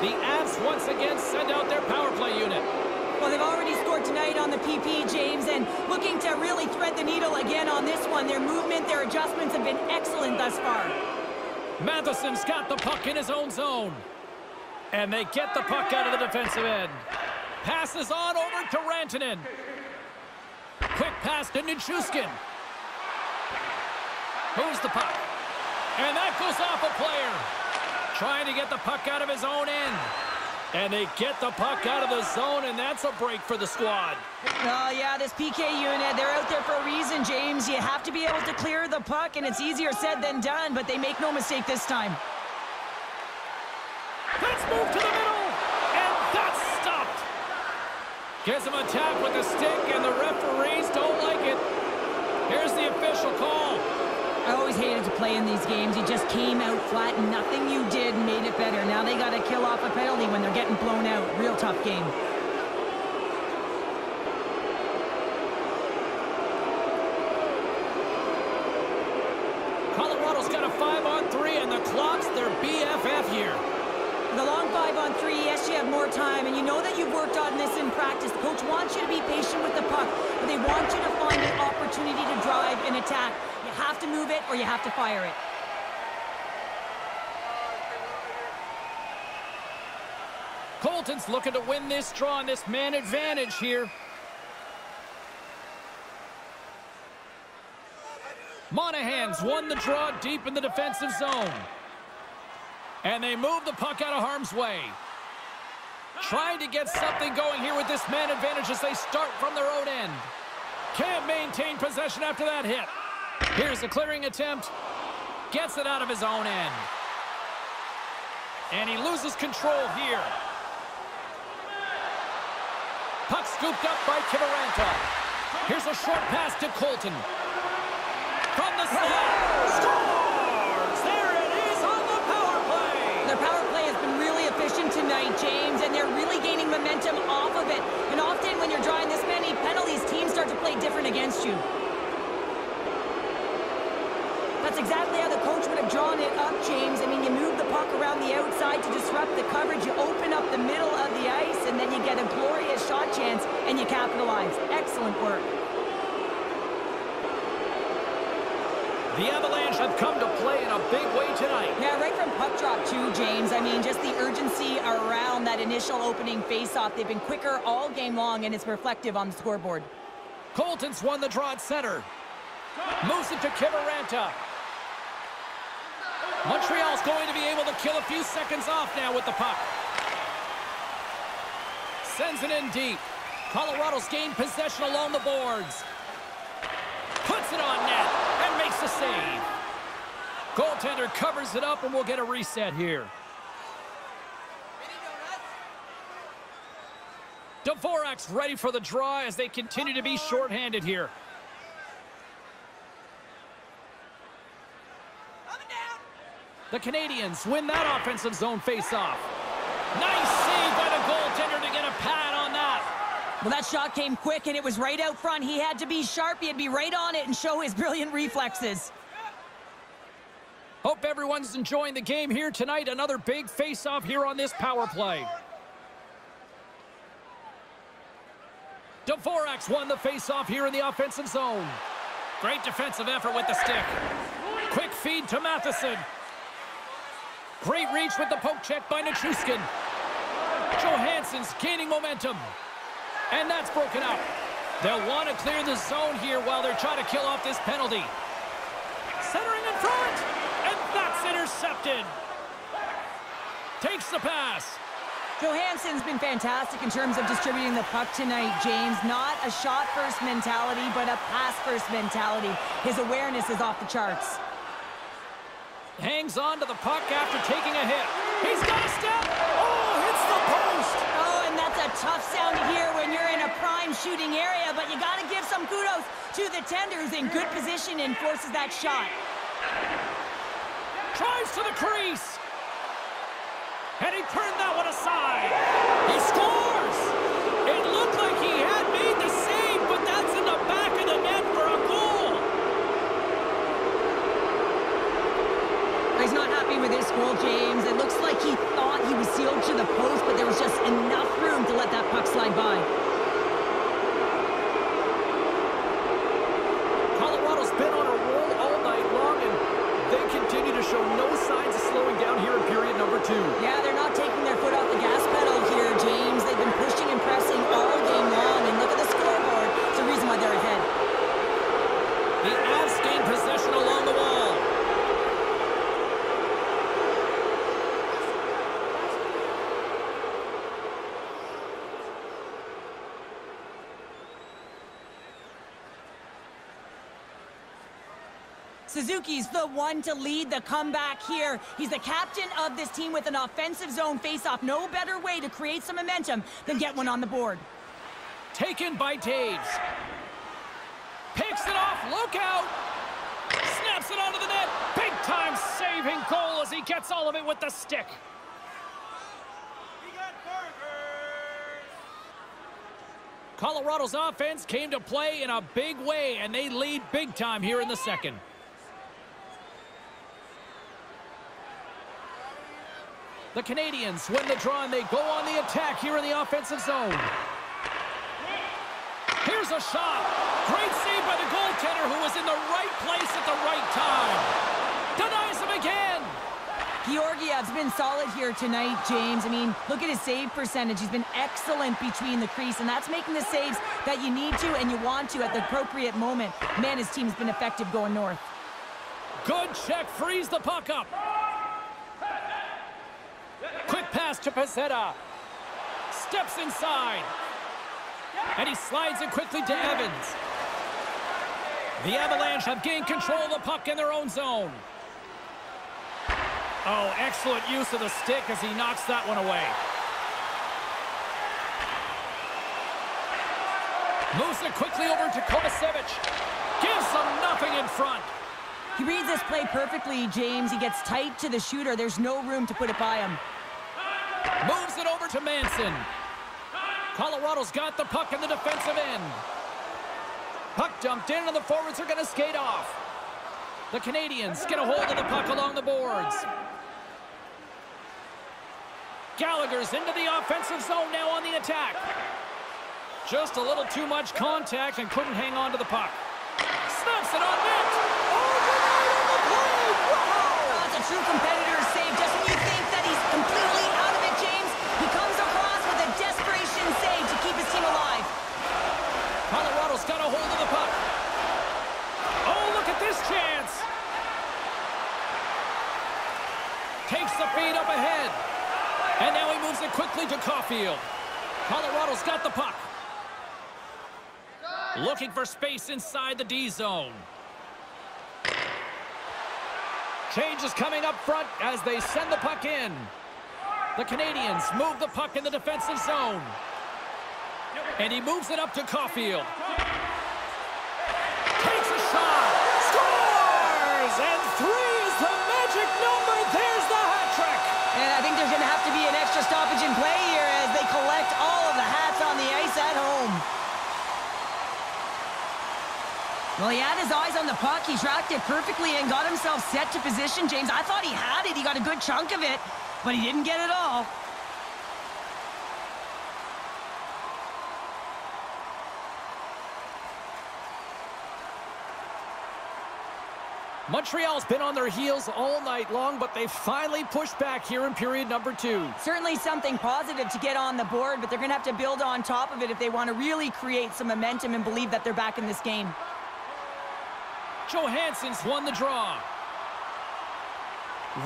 The Avs once again send out their power play unit. Well, they've already scored tonight on the P P, James, and looking to really thread the needle again on this one. Their movement, their adjustments have been excellent thus far. Matheson's got the puck in his own zone. And they get the puck out of the defensive end. Passes on over to Rantanen. Quick pass to Nichushkin. Moves the puck. And that goes off a player. Trying to get the puck out of his own end. And they get the puck out of the zone, and that's a break for the squad. Oh, yeah, this P K unit, they're out there for a reason, James. You have to be able to clear the puck, and it's easier said than done, but they make no mistake this time. Let's move to the middle, and that's stopped. Gives him a tap with a stick, and the referees don't like it. Here's the official call. I always hated to play in these games. You just came out flat and nothing you did made it better. Now they got to kill off a penalty when they're getting blown out. Real tough game. Colorado's got a five on three, and the clock's their B F F here. The long five on three, yes, you have more time, and you know that you've worked on this in practice. The coach wants you to be patient with the puck, but they want you to find an opportunity to drive and attack. You have to move it or you have to fire it. Colton's looking to win this draw and this man advantage here. Monahan's won the draw deep in the defensive zone. And they move the puck out of harm's way. Trying to get something going here with this man advantage as they start from their own end. Can't maintain possession after that hit. Here's a clearing attempt. Gets it out of his own end. And he loses control here. Puck scooped up by Kiviranta. Here's a short pass to Colton. From the slot. Scores! There it is on the power play. Their power play has been really efficient tonight, James, and they're really gaining momentum off of it. And often when you're drawing this many penalties, teams start to play different against you. That's exactly how the coach would have drawn it up, James. I mean, you move the puck around the outside. to disrupt the coverage, you open up the middle of the ice, and then you get a glorious shot chance, and you capitalize. Excellent work. The Avalanche have come to play in a big way tonight. Yeah, right from puck drop too, James. I mean, just the urgency around that initial opening faceoff. They've been quicker all game long, and it's reflective on the scoreboard. Colton's won the draw at center. Moves it to Kiviranta. Montreal's going to be able to kill a few seconds off now with the puck. Sends it in deep. Colorado's gained possession along the boards. Puts it on net and makes the save. Goaltender covers it up and we'll get a reset here. Dvorak's ready for the draw as they continue to be shorthanded here. The Canadiens win that offensive zone face-off. Nice save by the goaltender to get a pad on that. Well, that shot came quick, and it was right out front. He had to be sharp. He had to be right on it and show his brilliant reflexes. Hope everyone's enjoying the game here tonight. Another big face-off here on this power play. Dvorak's won the face-off here in the offensive zone. Great defensive effort with the stick. Quick feed to Matheson. Great reach with the poke check by Nichushkin. Johansson's gaining momentum. And that's broken up. They'll want to clear the zone here while they're trying to kill off this penalty. Centering in front. And that's intercepted. Takes the pass. Johansson's been fantastic in terms of distributing the puck tonight, James. Not a shot-first mentality, but a pass-first mentality. His awareness is off the charts. Hangs on to the puck after taking a hit. He's got a step. Oh, hits the post. Oh, and that's a tough sound to hear when you're in a prime shooting area, but you got to give some kudos to the tender who's in good position and forces that shot. Drives to the crease. And he turned that one aside. He scores. It looked like he had made the save, but that's in the back of the net for a goal. He's not happy with his goal, James. It looks like he thought he was sealed to the post, but there was just enough room to let that puck slide by. Colorado's been on a roll all night long, and they continue to show no signs of slowing down here in period number two. Yeah, they're not taking their foot off the gas pedal here, James. They've been pushing and pressing all game long, and look at the scoreboard. It's the reason why they're ahead. The Avs gain possession along the wall. Suzuki's the one to lead the comeback here. He's the captain of this team with an offensive zone face-off. No better way to create some momentum than get one on the board. Taken by Toews. Picks it off. Look out. Snaps it onto the net. Big-time saving goal as he gets all of it with the stick. Colorado's offense came to play in a big way, and they lead big time here in the second. The Canadiens win the draw, and they go on the attack here in the offensive zone. Here's a shot. Great save by the goaltender, who was in the right place at the right time. Denies him again. Georgiev's been solid here tonight, James. I mean, look at his save percentage. He's been excellent between the crease, and that's making the saves that you need to and you want to at the appropriate moment. Man, his team's been effective going north. Good check. Frees the puck up. Quick pass to Pizzetta. Steps inside. And he slides it quickly to Evans. The Avalanche have gained control of the puck in their own zone. Oh, excellent use of the stick as he knocks that one away. Moves it quickly over to Kovacevic. Gives him nothing in front. He reads this play perfectly, James. He gets tight to the shooter. There's no room to put it by him. Moves it over to Manson. Colorado's got the puck in the defensive end. Puck dumped in, and the forwards are going to skate off. The Canadiens get a hold of the puck along the boards. Gallagher's into the offensive zone now on the attack. Just a little too much contact and couldn't hang on to the puck. Snaps it on net. Overnight on the play. Wow. That's a true competitor save. Doesn't you think that he's completely out of it, James? He comes across with a desperation save to keep his team alive. Colorado's got a hold of the puck. Oh, look at this chance. Takes the feed up ahead. And now he moves it quickly to Caulfield. Colorado's got the puck. Looking for space inside the D zone. Change is coming up front as they send the puck in. The Canadiens move the puck in the defensive zone. And he moves it up to Caulfield. Takes a shot. Scores! And three is the magic number. There's the hat trick. And I think there's going to have to be an extra stoppage in play here as they collect all of the hats on the ice at home. Well, he had his eyes on the puck. He tracked it perfectly and got himself set to position, James. I thought he had it. He got a good chunk of it, but he didn't get it all. Montreal's been on their heels all night long, but they finally pushed back here in period number two. Certainly something positive to get on the board, but they're going to have to build on top of it if they want to really create some momentum and believe that they're back in this game. Johansson's won the draw.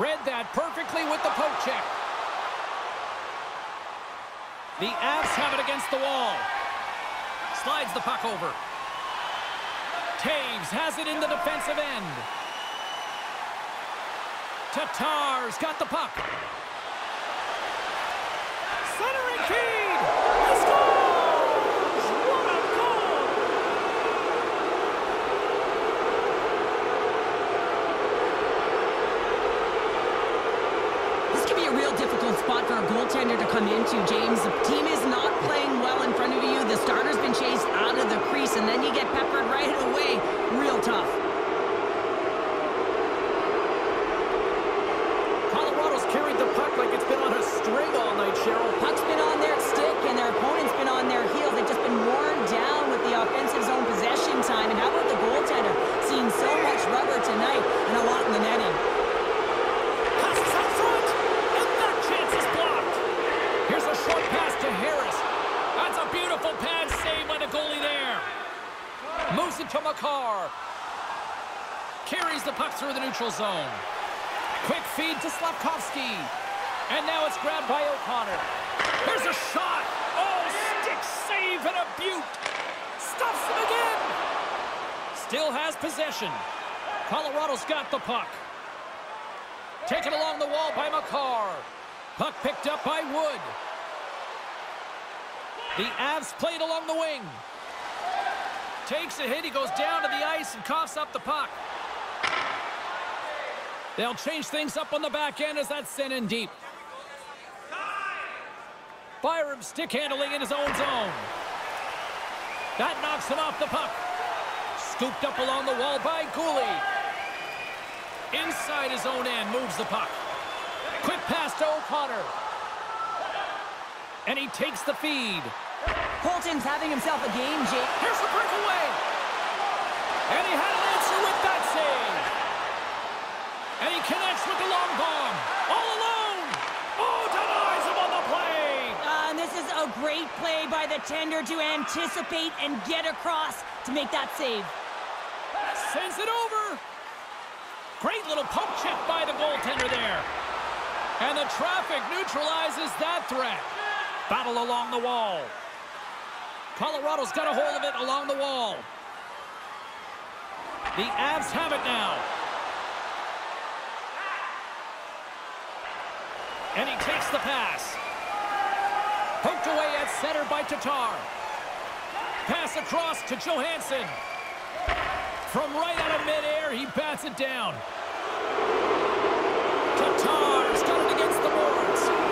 Read that perfectly with the poke check. The Avs have it against the wall. Slides the puck over. Toews has it in the defensive end. Tatar's got the puck. Centering key. Spot for a goaltender to come into, James. The team is not playing well in front of you. The starter's been chased out of the crease, and then you get peppered right away. Real tough. Colorado's carried the puck like it's been on a string all night, Cheryl. Puck's been on their stick, and their opponent's been on their heels. They've just been worn down with the offensive zone possession time. And how about the goaltender? Seeing so much rubber tonight and a lot in the netting. Short pass to Harris. That's a beautiful pad save by the goalie there. Moves it to Makar. Carries the puck through the neutral zone. Quick feed to Slavkovsky. And now it's grabbed by O'Connor. Here's a shot. Oh, stick save and a beaut. Stuffs him again. Still has possession. Colorado's got the puck. Taken along the wall by Makar. Puck picked up by Wood. The Avs played along the wing. Takes a hit. He goes down to the ice and coughs up the puck. They'll change things up on the back end as that's sent in deep. Byram stick handling in his own zone. That knocks him off the puck. Scooped up along the wall by Cooley. Inside his own end moves the puck. Quick pass to O'Connor. And he takes the feed. Colton's having himself a game, Jake. Here's the breakaway. And he had an answer with that save. And he connects with the long bomb. All alone. Oh, denies him on the play. Uh, and this is a great play by the tender to anticipate and get across to make that save. Sends it over. Great little poke check by the goaltender there. And the traffic neutralizes that threat. Battle along the wall. Colorado's got a hold of it along the wall. The Avs have it now. And he takes the pass. Poked away at center by Tatar. Pass across to Johansson. From right out of midair, he bats it down. Tatar's got it against the boards.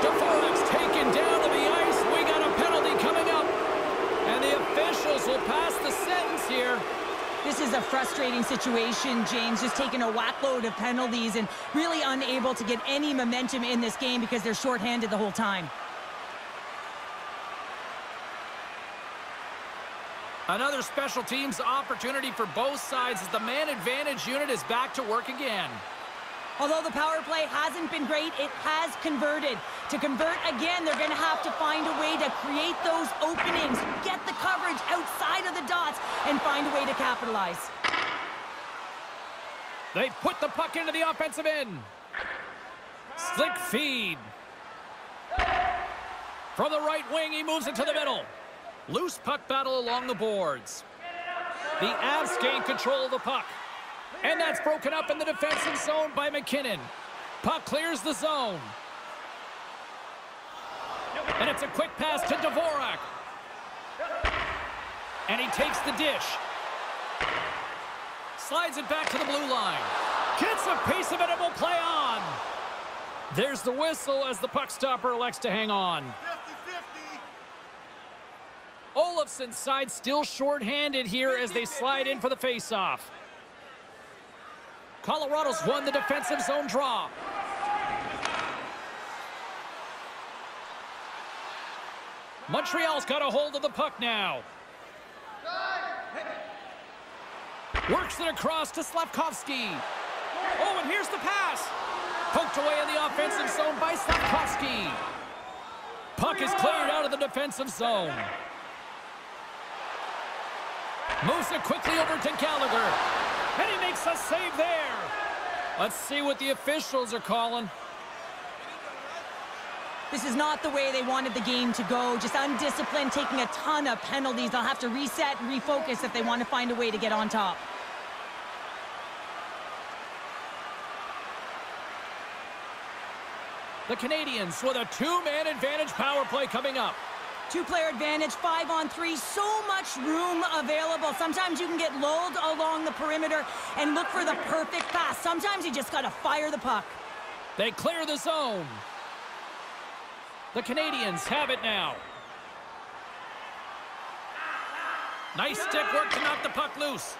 Dvorak's taken down to the ice. We got a penalty coming up. And the officials will pass the sentence here. This is a frustrating situation, James, just taking a whackload of penalties and really unable to get any momentum in this game because they're shorthanded the whole time. Another special teams opportunity for both sides as the man advantage unit is back to work again. Although the power play hasn't been great, it has converted. To convert again, they're going to have to find a way to create those openings, get the coverage outside of the dots, and find a way to capitalize. They put the puck into the offensive end. Slick feed. From the right wing, he moves into the middle. Loose puck battle along the boards. The Avs gain control of the puck. And that's broken up in the defensive zone by McKinnon. Puck clears the zone. And it's a quick pass to Dvorak. And he takes the dish. Slides it back to the blue line. Gets a piece of it and will play on. There's the whistle as the puck stopper elects to hang on. Olofsson's side still shorthanded here as they slide in for the faceoff. Colorado's won the defensive zone draw. Montreal's got a hold of the puck now. Works it across to Slavkovsky. Oh, and here's the pass. Poked away in the offensive zone by Slavkovsky. Puck is cleared out of the defensive zone. Moves it quickly over to Gallagher. And he makes a save there. Let's see what the officials are calling. This is not the way they wanted the game to go. Just undisciplined, taking a ton of penalties. They'll have to reset and refocus if they want to find a way to get on top. The Canadiens with a two-man advantage power play coming up. Two-player advantage, five on three, so much room available. Sometimes you can get lulled along the perimeter and look for the perfect pass. Sometimes you just got to fire the puck. They clear the zone. The Canadiens have it now. Nice stick work to knock the puck loose.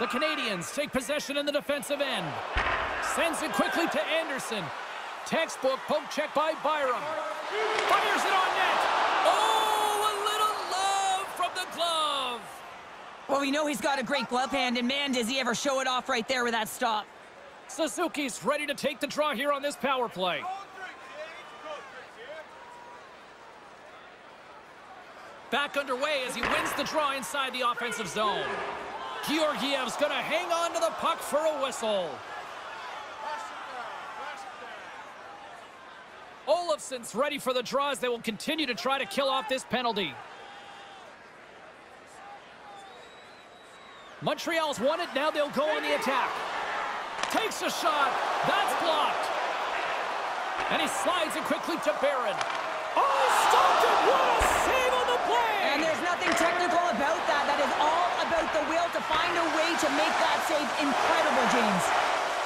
The Canadiens take possession in the defensive end. Sends it quickly to Anderson. Textbook poke check by Byram. Fires it on net. Oh, a little love from the glove. Well, we know he's got a great glove hand, and man, does he ever show it off right there with that stop. Suzuki's ready to take the draw here on this power play. Back underway as he wins the draw inside the offensive zone. Georgiev's going to hang on to the puck for a whistle. Olofsson's ready for the draw as they will continue to try to kill off this penalty. Montreal's won it. Now they'll go on the attack. Takes a shot. That's blocked. And he slides it quickly to Barron. Oh, he stopped it. What a save on the play. And there's nothing technical about that. That is all about the will to find a way to make that save. Incredible, James.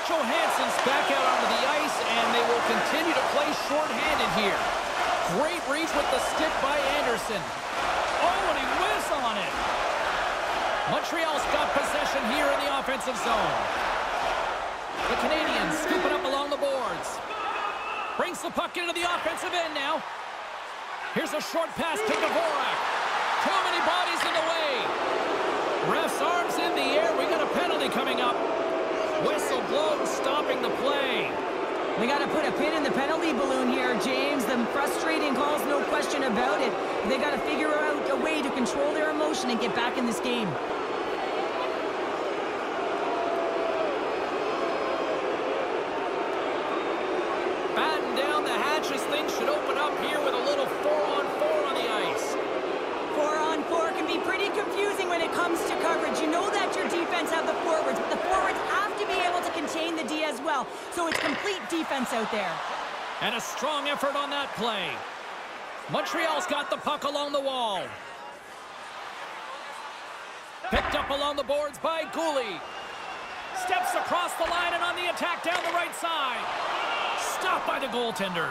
Johansson's back out onto the ice, and they will continue to play shorthanded here. Great reach with the stick by Anderson. Oh, and he whiffs on it. Montreal's got possession here in the offensive zone. The Canadiens scooping up along the boards. Brings the puck into the offensive end now. Here's a short pass to Dvorak. Too many bodies in the way. Ref's arms in the air. We got a penalty coming up. Whistle blown, stopping the play. They got to put a pin in the penalty balloon here, James. The frustrating calls, no question about it. They got to figure out a way to control their emotion and get back in this game. Batten down the hatches. Things should open up here with a little four on four on the ice. Four on four can be pretty confusing when it comes to coverage. You know that your defense have the forwards, but the forwards have the D as well, so it's complete defense out there. And a strong effort on that play. Montreal's got the puck along the wall. Picked up along the boards by Cooley. Steps across the line and on the attack down the right side. Stopped by the goaltender.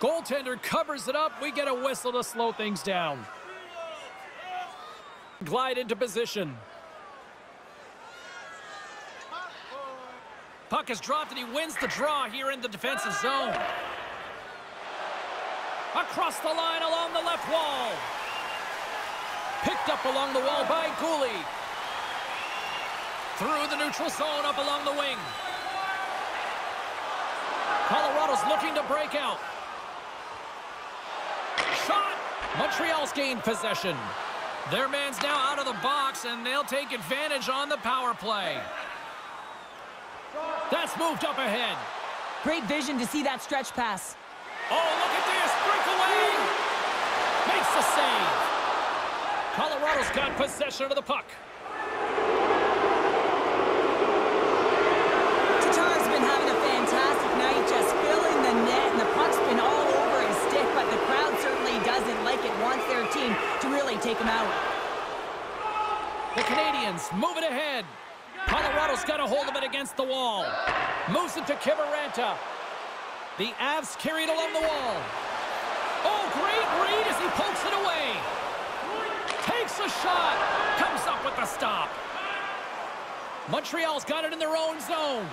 Goaltender covers it up. We get a whistle to slow things down. glide into position. Puck is dropped and he wins the draw here in the defensive zone. Across the line along the left wall. Picked up along the wall by Cooley. Through the neutral zone up along the wing. Colorado's looking to break out. Shot! Montreal's gained possession. Their man's now out of the box, and they'll take advantage on the power play. That's moved up ahead. Great vision to see that stretch pass. Oh, look at this. Breakaway. Makes the save. Colorado's got possession of the puck. Tatar's been having a fantastic night, just filling the net, and the puck's been all over his stick, but the crowd certainly doesn't like it, wants their team to really take him out. The Canadiens move it ahead. Colorado's got a hold of it against the wall. Moves it to Kiviranta. The Avs carried along the wall. Oh, great read as he pokes it away. Takes a shot. Comes up with the stop. Montreal's got it in their own zone.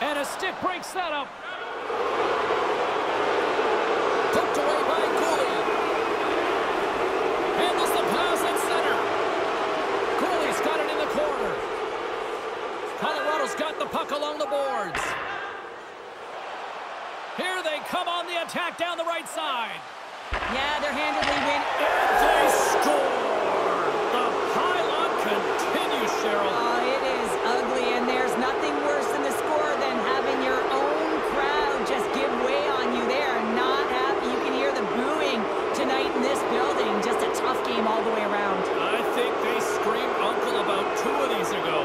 And a stick breaks that up. Poked away by Cooley. Handles the pass at center. Cooley's got it in the corner. Colorado's got the puck along the boards. Here they come on the attack down the right side. Yeah, they're handedly winning. And they score! The pylon continues, Cheryl. Oh, it is ugly, and there's nothing worse in the score than having your own crowd just give way on you. They are not happy. You can hear the booing tonight in this building. Just a tough game all the way around. I think they screamed uncle about two of these ago.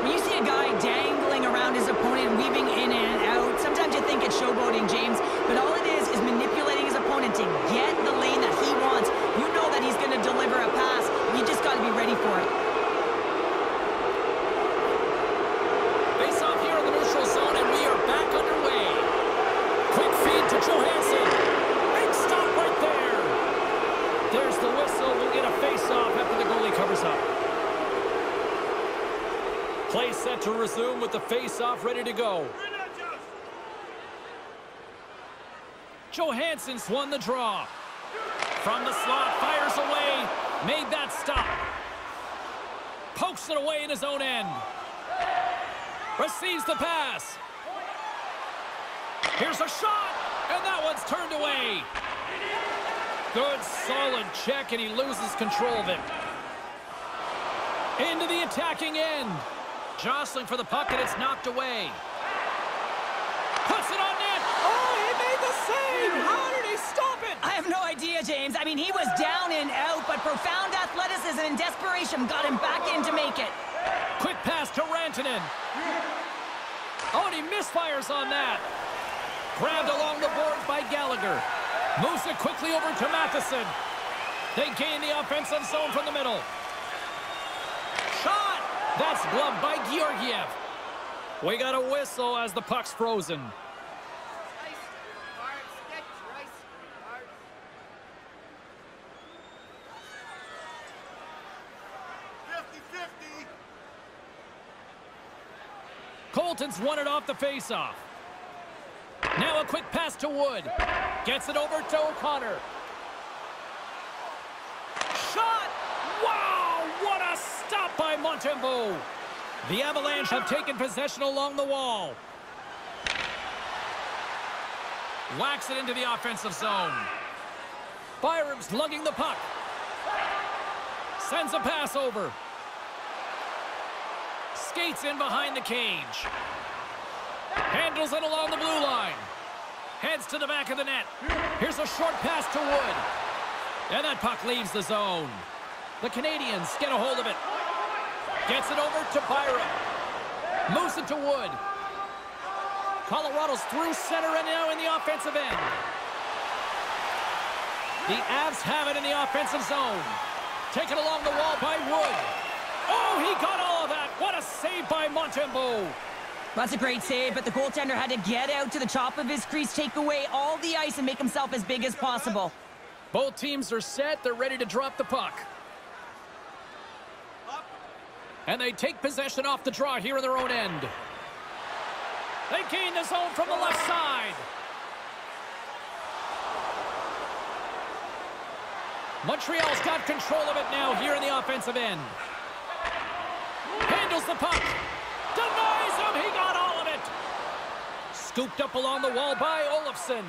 When you see a guy dangling around his opponent, weaving in and out, sometimes you think it's showboating, James, but all it is is manipulating his opponent to get the lane that he wants. You know that he's going to deliver a pass. You just got to be ready for it. Face off here in the neutral zone, and we are back underway. Quick feed to Johansson. Big stop right there. There's the whistle. We'll get a face-off after the goalie covers up. Play set to resume with the face-off ready to go. Johansson's won the draw. From the slot, fires away. Made that stop. Pokes it away in his own end. Receives the pass. Here's a shot, and that one's turned away. Good, solid check, and he loses control of it. Into the attacking end. Jostling for the puck, and it's knocked away. Puts it on net. Oh, he made the save. How did he stop it? I have no idea, James. I mean, he was down and out, but profound athleticism and desperation got him back in to make it. Quick pass to Rantanen. Oh, and he misfires on that. Grabbed along the board by Gallagher. Moves it quickly over to Matheson. They gain the offensive zone from the middle. Shot! That's gloved by Georgiev. We got a whistle as the puck's frozen. fifty fifty. Colton's won it off the faceoff. Now a quick pass to Wood. Gets it over to O'Connor. Shot! Wow! What a stop by Montembeault. The Avalanche have taken possession along the wall. Whacks it into the offensive zone. Byram's lugging the puck. Sends a pass over. Skates in behind the cage. Handles it along the blue line. Heads to the back of the net. Here's a short pass to Wood. And that puck leaves the zone. The Canadiens get a hold of it. Gets it over to Byram. Moves it to Wood. Colorado's through center and now in the offensive end. The Avs have it in the offensive zone. Taken along the wall by Wood. Oh, he got all of that. What a save by Montembeault. That's a great save, but the goaltender had to get out to the top of his crease, take away all the ice, and make himself as big as possible. Both teams are set. They're ready to drop the puck. Up. And they take possession off the draw here in their own end. They gain this home from the left side. Montreal's got control of it now here in the offensive end. Handles the puck. Denies him. He got all of it. Scooped up along the wall by Olofsson.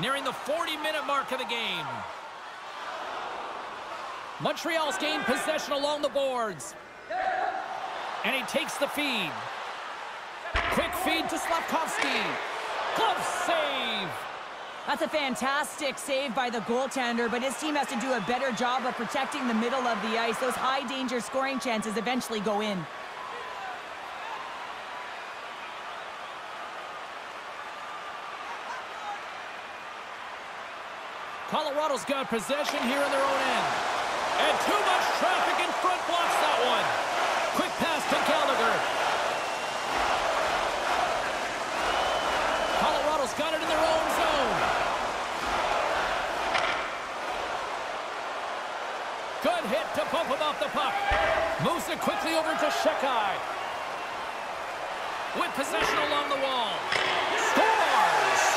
Nearing the forty-minute mark of the game. Montreal's gained possession along the boards. And he takes the feed. Quick feed to Slavkovsky. Glove save. That's a fantastic save by the goaltender, but his team has to do a better job of protecting the middle of the ice. Those high-danger scoring chances eventually go in. Colorado's got possession here in their own end. And too much traffic in front blocks that one. Quick pass to Gallagher. Colorado's got it in their own zone. Good hit to pump him off the puck. Moves it quickly over to Shekai. With possession along the wall. Scores!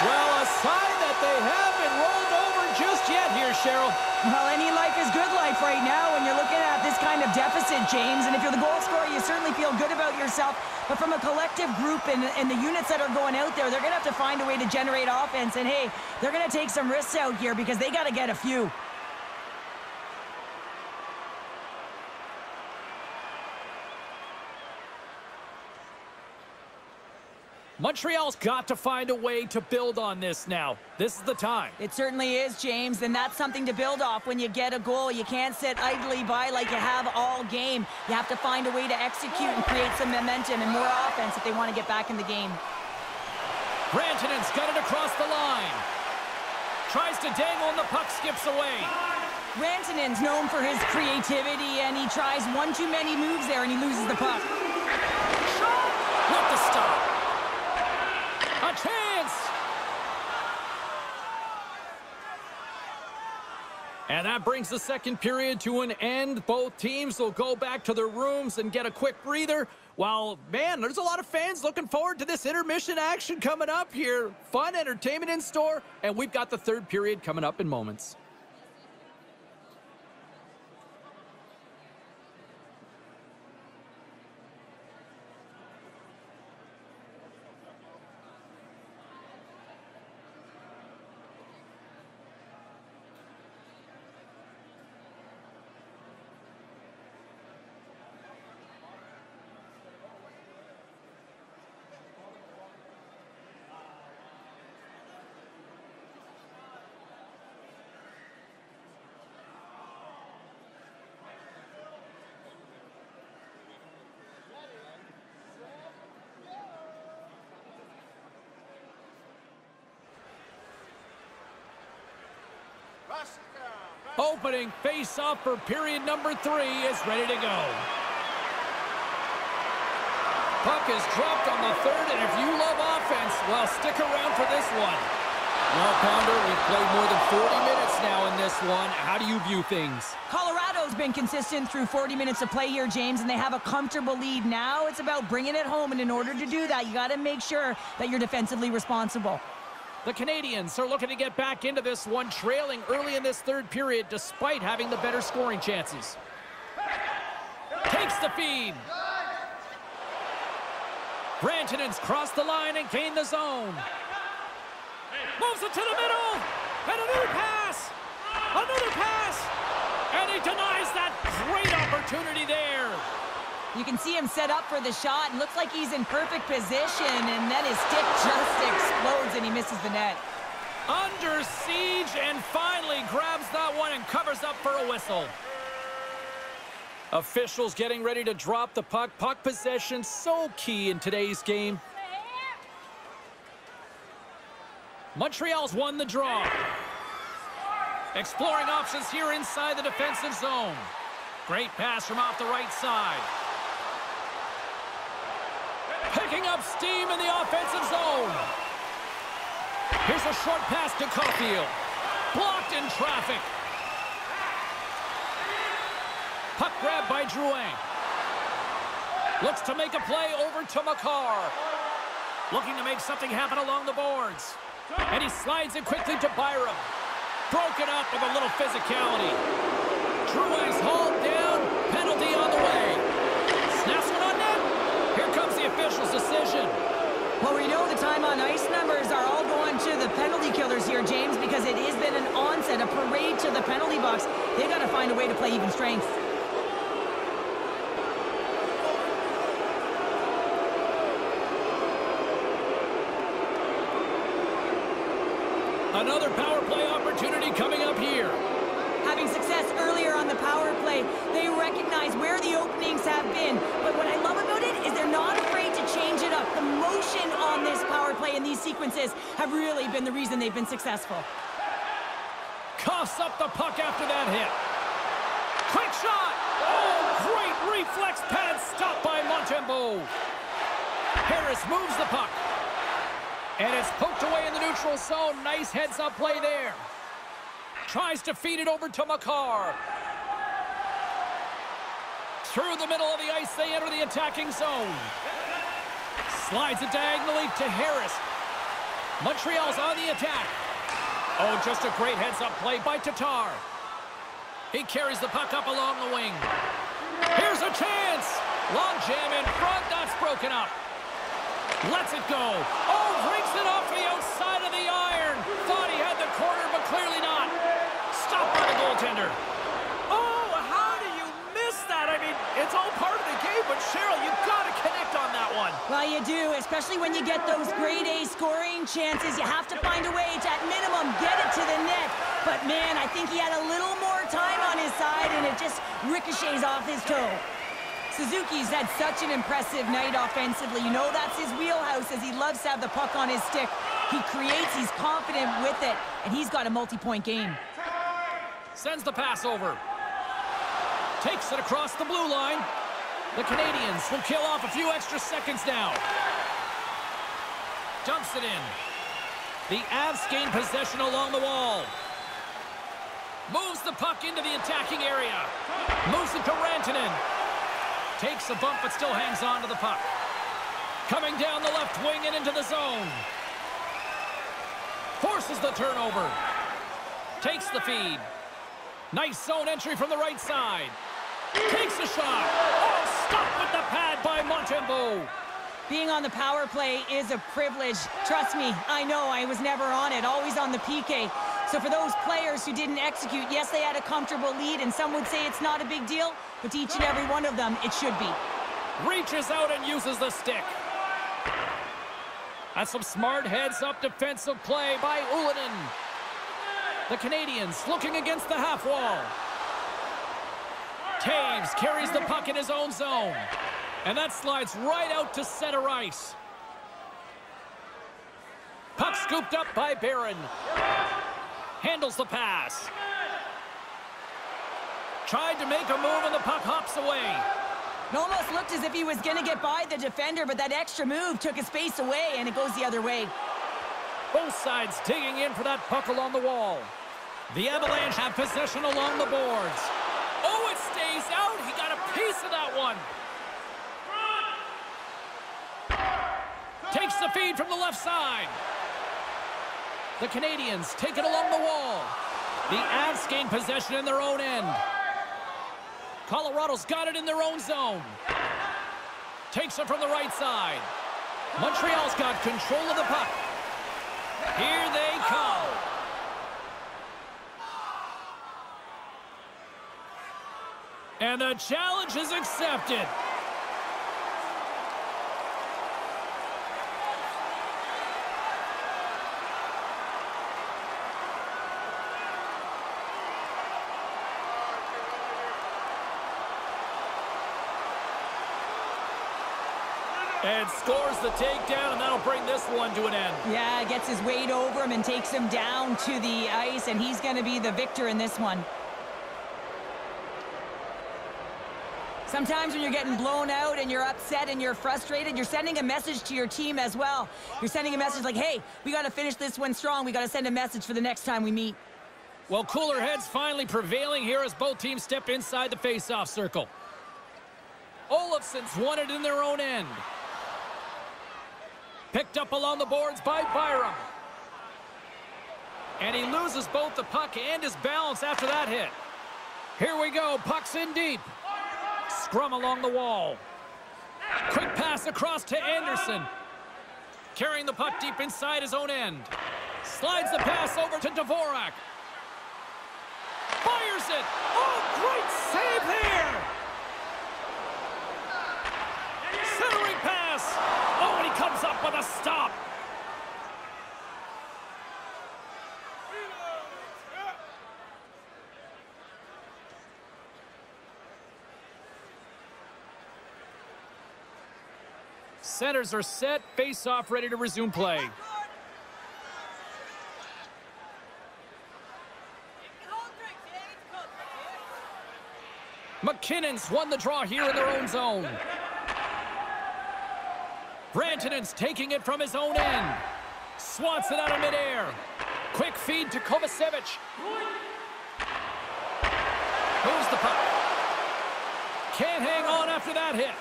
Well, a sign that they haven't rolled over just yet here, Cheryl. Well, any life is good life right now when you're looking at this kind of deficit, James. And if you're the goal scorer, you certainly feel good about yourself. But from a collective group and, and the units that are going out there, they're going to have to find a way to generate offense. And, hey, they're going to take some risks out here because they got to get a few. Montreal's got to find a way to build on this now. This is the time. It certainly is, James, and that's something to build off when you get a goal. You can't sit idly by like you have all game. You have to find a way to execute and create some momentum and more offense if they want to get back in the game. Rantanen's got it across the line. Tries to dangle and the puck skips away. Rantanen's known for his creativity, and he tries one too many moves there, and he loses the puck. What the stop. A chance! And that brings the second period to an end. Both teams will go back to their rooms and get a quick breather. Well, man, there's a lot of fans looking forward to this intermission action coming up here. Fun entertainment in store, and we've got the third period coming up in moments. Opening face-off for period number three is ready to go. Puck is dropped on the third, and if you love offense, well, stick around for this one. Well, Pounder, we've played more than forty minutes now in this one. How do you view things? Colorado's been consistent through forty minutes of play here, James, and they have a comfortable lead. Now it's about bringing it home, and in order to do that, you got to make sure that you're defensively responsible. The Canadiens are looking to get back into this one, trailing early in this third period despite having the better scoring chances. Takes the feed. Rantanen's crossed the line and gained the zone. Moves it to the middle. And another pass. Another pass. And he denies that great opportunity there. You can see him set up for the shot. It looks like he's in perfect position, and then his stick just explodes, and he misses the net. Under siege, and finally grabs that one and covers up for a whistle. Officials getting ready to drop the puck. Puck possession so key in today's game. Montreal's won the draw. Exploring options here inside the defensive zone. Great pass from off the right side. Picking up steam in the offensive zone. Here's a short pass to Caulfield. blocked in traffic. Puck grab by Drouin. Looks to make a play over to Makar. Looking to make something happen along the boards. And he slides it quickly to Byram. Broken up with a little physicality. Drouin's hauled down. Penalty on the way. Snaps one on net. Here comes the official's decision. Well, we know the time on ice numbers are all going to the penalty killers here, James, because it has been an onset, a parade to the penalty box. They've got to find a way to play even strength. Another power play opportunity coming up here. Having success earlier on the power play, they recognize where the openings have been. But what I love about it is they're not afraid to change it up. The motion on this power play and these sequences have really been the reason they've been successful. Cuffs up the puck after that hit. Quick shot! Oh, great reflex pad stop by Montembeault. Harris moves the puck. And it's poked away in the neutral zone. Nice heads-up play there. Tries to feed it over to Makar. Through the middle of the ice, they enter the attacking zone. Slides it diagonally to Harris. Montreal's on the attack. Oh, just a great heads-up play by Tatar. He carries the puck up along the wing. Here's a chance. Long jam in front. That's broken up. Lets it go. Oh, breaks it off the outside of the iron. Thought he had the corner, but clearly not. Stopped by the goaltender. Oh, how do you miss that? I mean, it's all part of the game, but Cheryl, you've got to connect on that one. Well, you do, especially when you get those grade A scoring chances. You have to find a way to, at minimum, get it to the net. But, man, I think he had a little more time on his side, and it just ricochets off his toe. Suzuki's had such an impressive night offensively. You know that's his wheelhouse, as he loves to have the puck on his stick. He creates, he's confident with it, and he's got a multi-point game. Sends the pass over. Takes it across the blue line. The Canadiens will kill off a few extra seconds now. Dumps it in. The Avs gain possession along the wall. Moves the puck into the attacking area. Moves it to Rantanen. Takes a bump, but still hangs on to the puck. Coming down the left wing and into the zone. Forces the turnover. Takes the feed. Nice zone entry from the right side. Takes a shot. Oh, stopped with the pad by Montembeault. Being on the power play is a privilege. Trust me, I know I was never on it, always on the P K. So for those players who didn't execute, yes, they had a comfortable lead, and some would say it's not a big deal, but to each and every one of them, it should be. Reaches out and uses the stick. That's some smart heads-up defensive play by Ulanen. The Canadiens looking against the half wall. Toews carries the puck in his own zone, and that slides right out to center ice. Puck scooped up by Barron. Handles the pass. Tried to make a move, and the puck hops away. It almost looked as if he was going to get by the defender, but that extra move took his space away, and it goes the other way. Both sides digging in for that puck along the wall. The Avalanche have possession along the boards. Oh, it stays out. He got a piece of that one. Takes the feed from the left side. The Canadiens take it along the wall. The Avs gain possession in their own end. Colorado's got it in their own zone. Takes it from the right side. Montreal's got control of the puck. Here they come. And the challenge is accepted. And scores the takedown, and that'll bring this one to an end. Yeah, gets his weight over him and takes him down to the ice, and he's going to be the victor in this one. Sometimes when you're getting blown out and you're upset and you're frustrated, you're sending a message to your team as well. You're sending a message like, hey, we got to finish this one strong. We got to send a message for the next time we meet. Well, cooler heads finally prevailing here as both teams step inside the face-off circle. Olofsson's won it in their own end. Picked up along the boards by Byram. And he loses both the puck and his balance after that hit. Here we go, puck's in deep. Scrum along the wall. Quick pass across to Anderson. Carrying the puck deep inside his own end. Slides the pass over to Dvorak. Fires it! Oh, great save here! Centering pass! Oh, and he comes up with a stop! Centers are set, face-off ready to resume play. McKinnon's won the draw here in their own zone. Rantanen's taking it from his own end. Swats it out of midair. Quick feed to Kovacevic. Moves the puck. Can't hang on after that hit.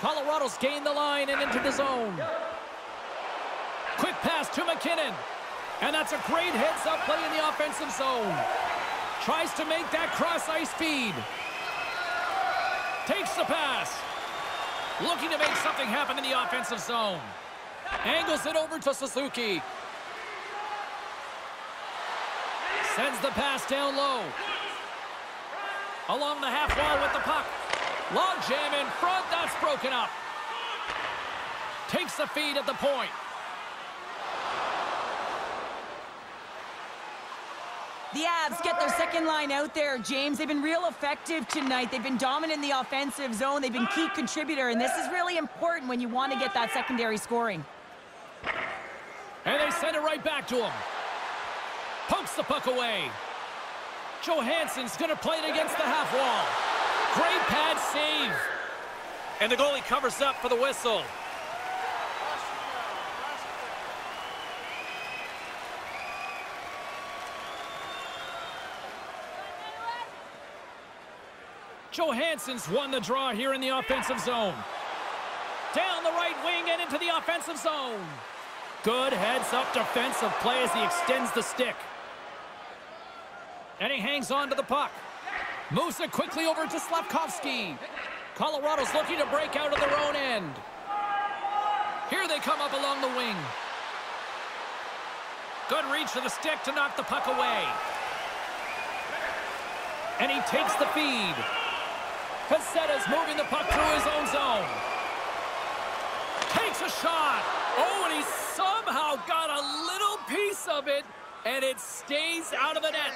Colorado's gained the line and into the zone. Quick pass to McKinnon. And that's a great heads-up play in the offensive zone. Tries to make that cross-ice feed. Takes the pass. Looking to make something happen in the offensive zone. Angles it over to Suzuki. Sends the pass down low. Along the half wall with the puck. Long jam in front, that's broken up. Takes the feed at the point. The Avs get their second line out there, James. They've been real effective tonight. They've been dominant in the offensive zone. They've been key contributor, and this is really important when you want to get that secondary scoring. And they send it right back to him. Pokes the puck away. Johansson's going to play it against the half wall. Great pad save. And the goalie covers up for the whistle. Johansson's won the draw here in the offensive zone. Down the right wing and into the offensive zone. Good heads-up defensive play as he extends the stick. And he hangs on to the puck. Moves it quickly over to Slavkovsky. Colorado's looking to break out of their own end. Here they come up along the wing. Good reach to the stick to knock the puck away. And he takes the feed. Cassetta's moving the puck through his own zone. Takes a shot. Oh, and he somehow got a little piece of it, and it stays out of the net.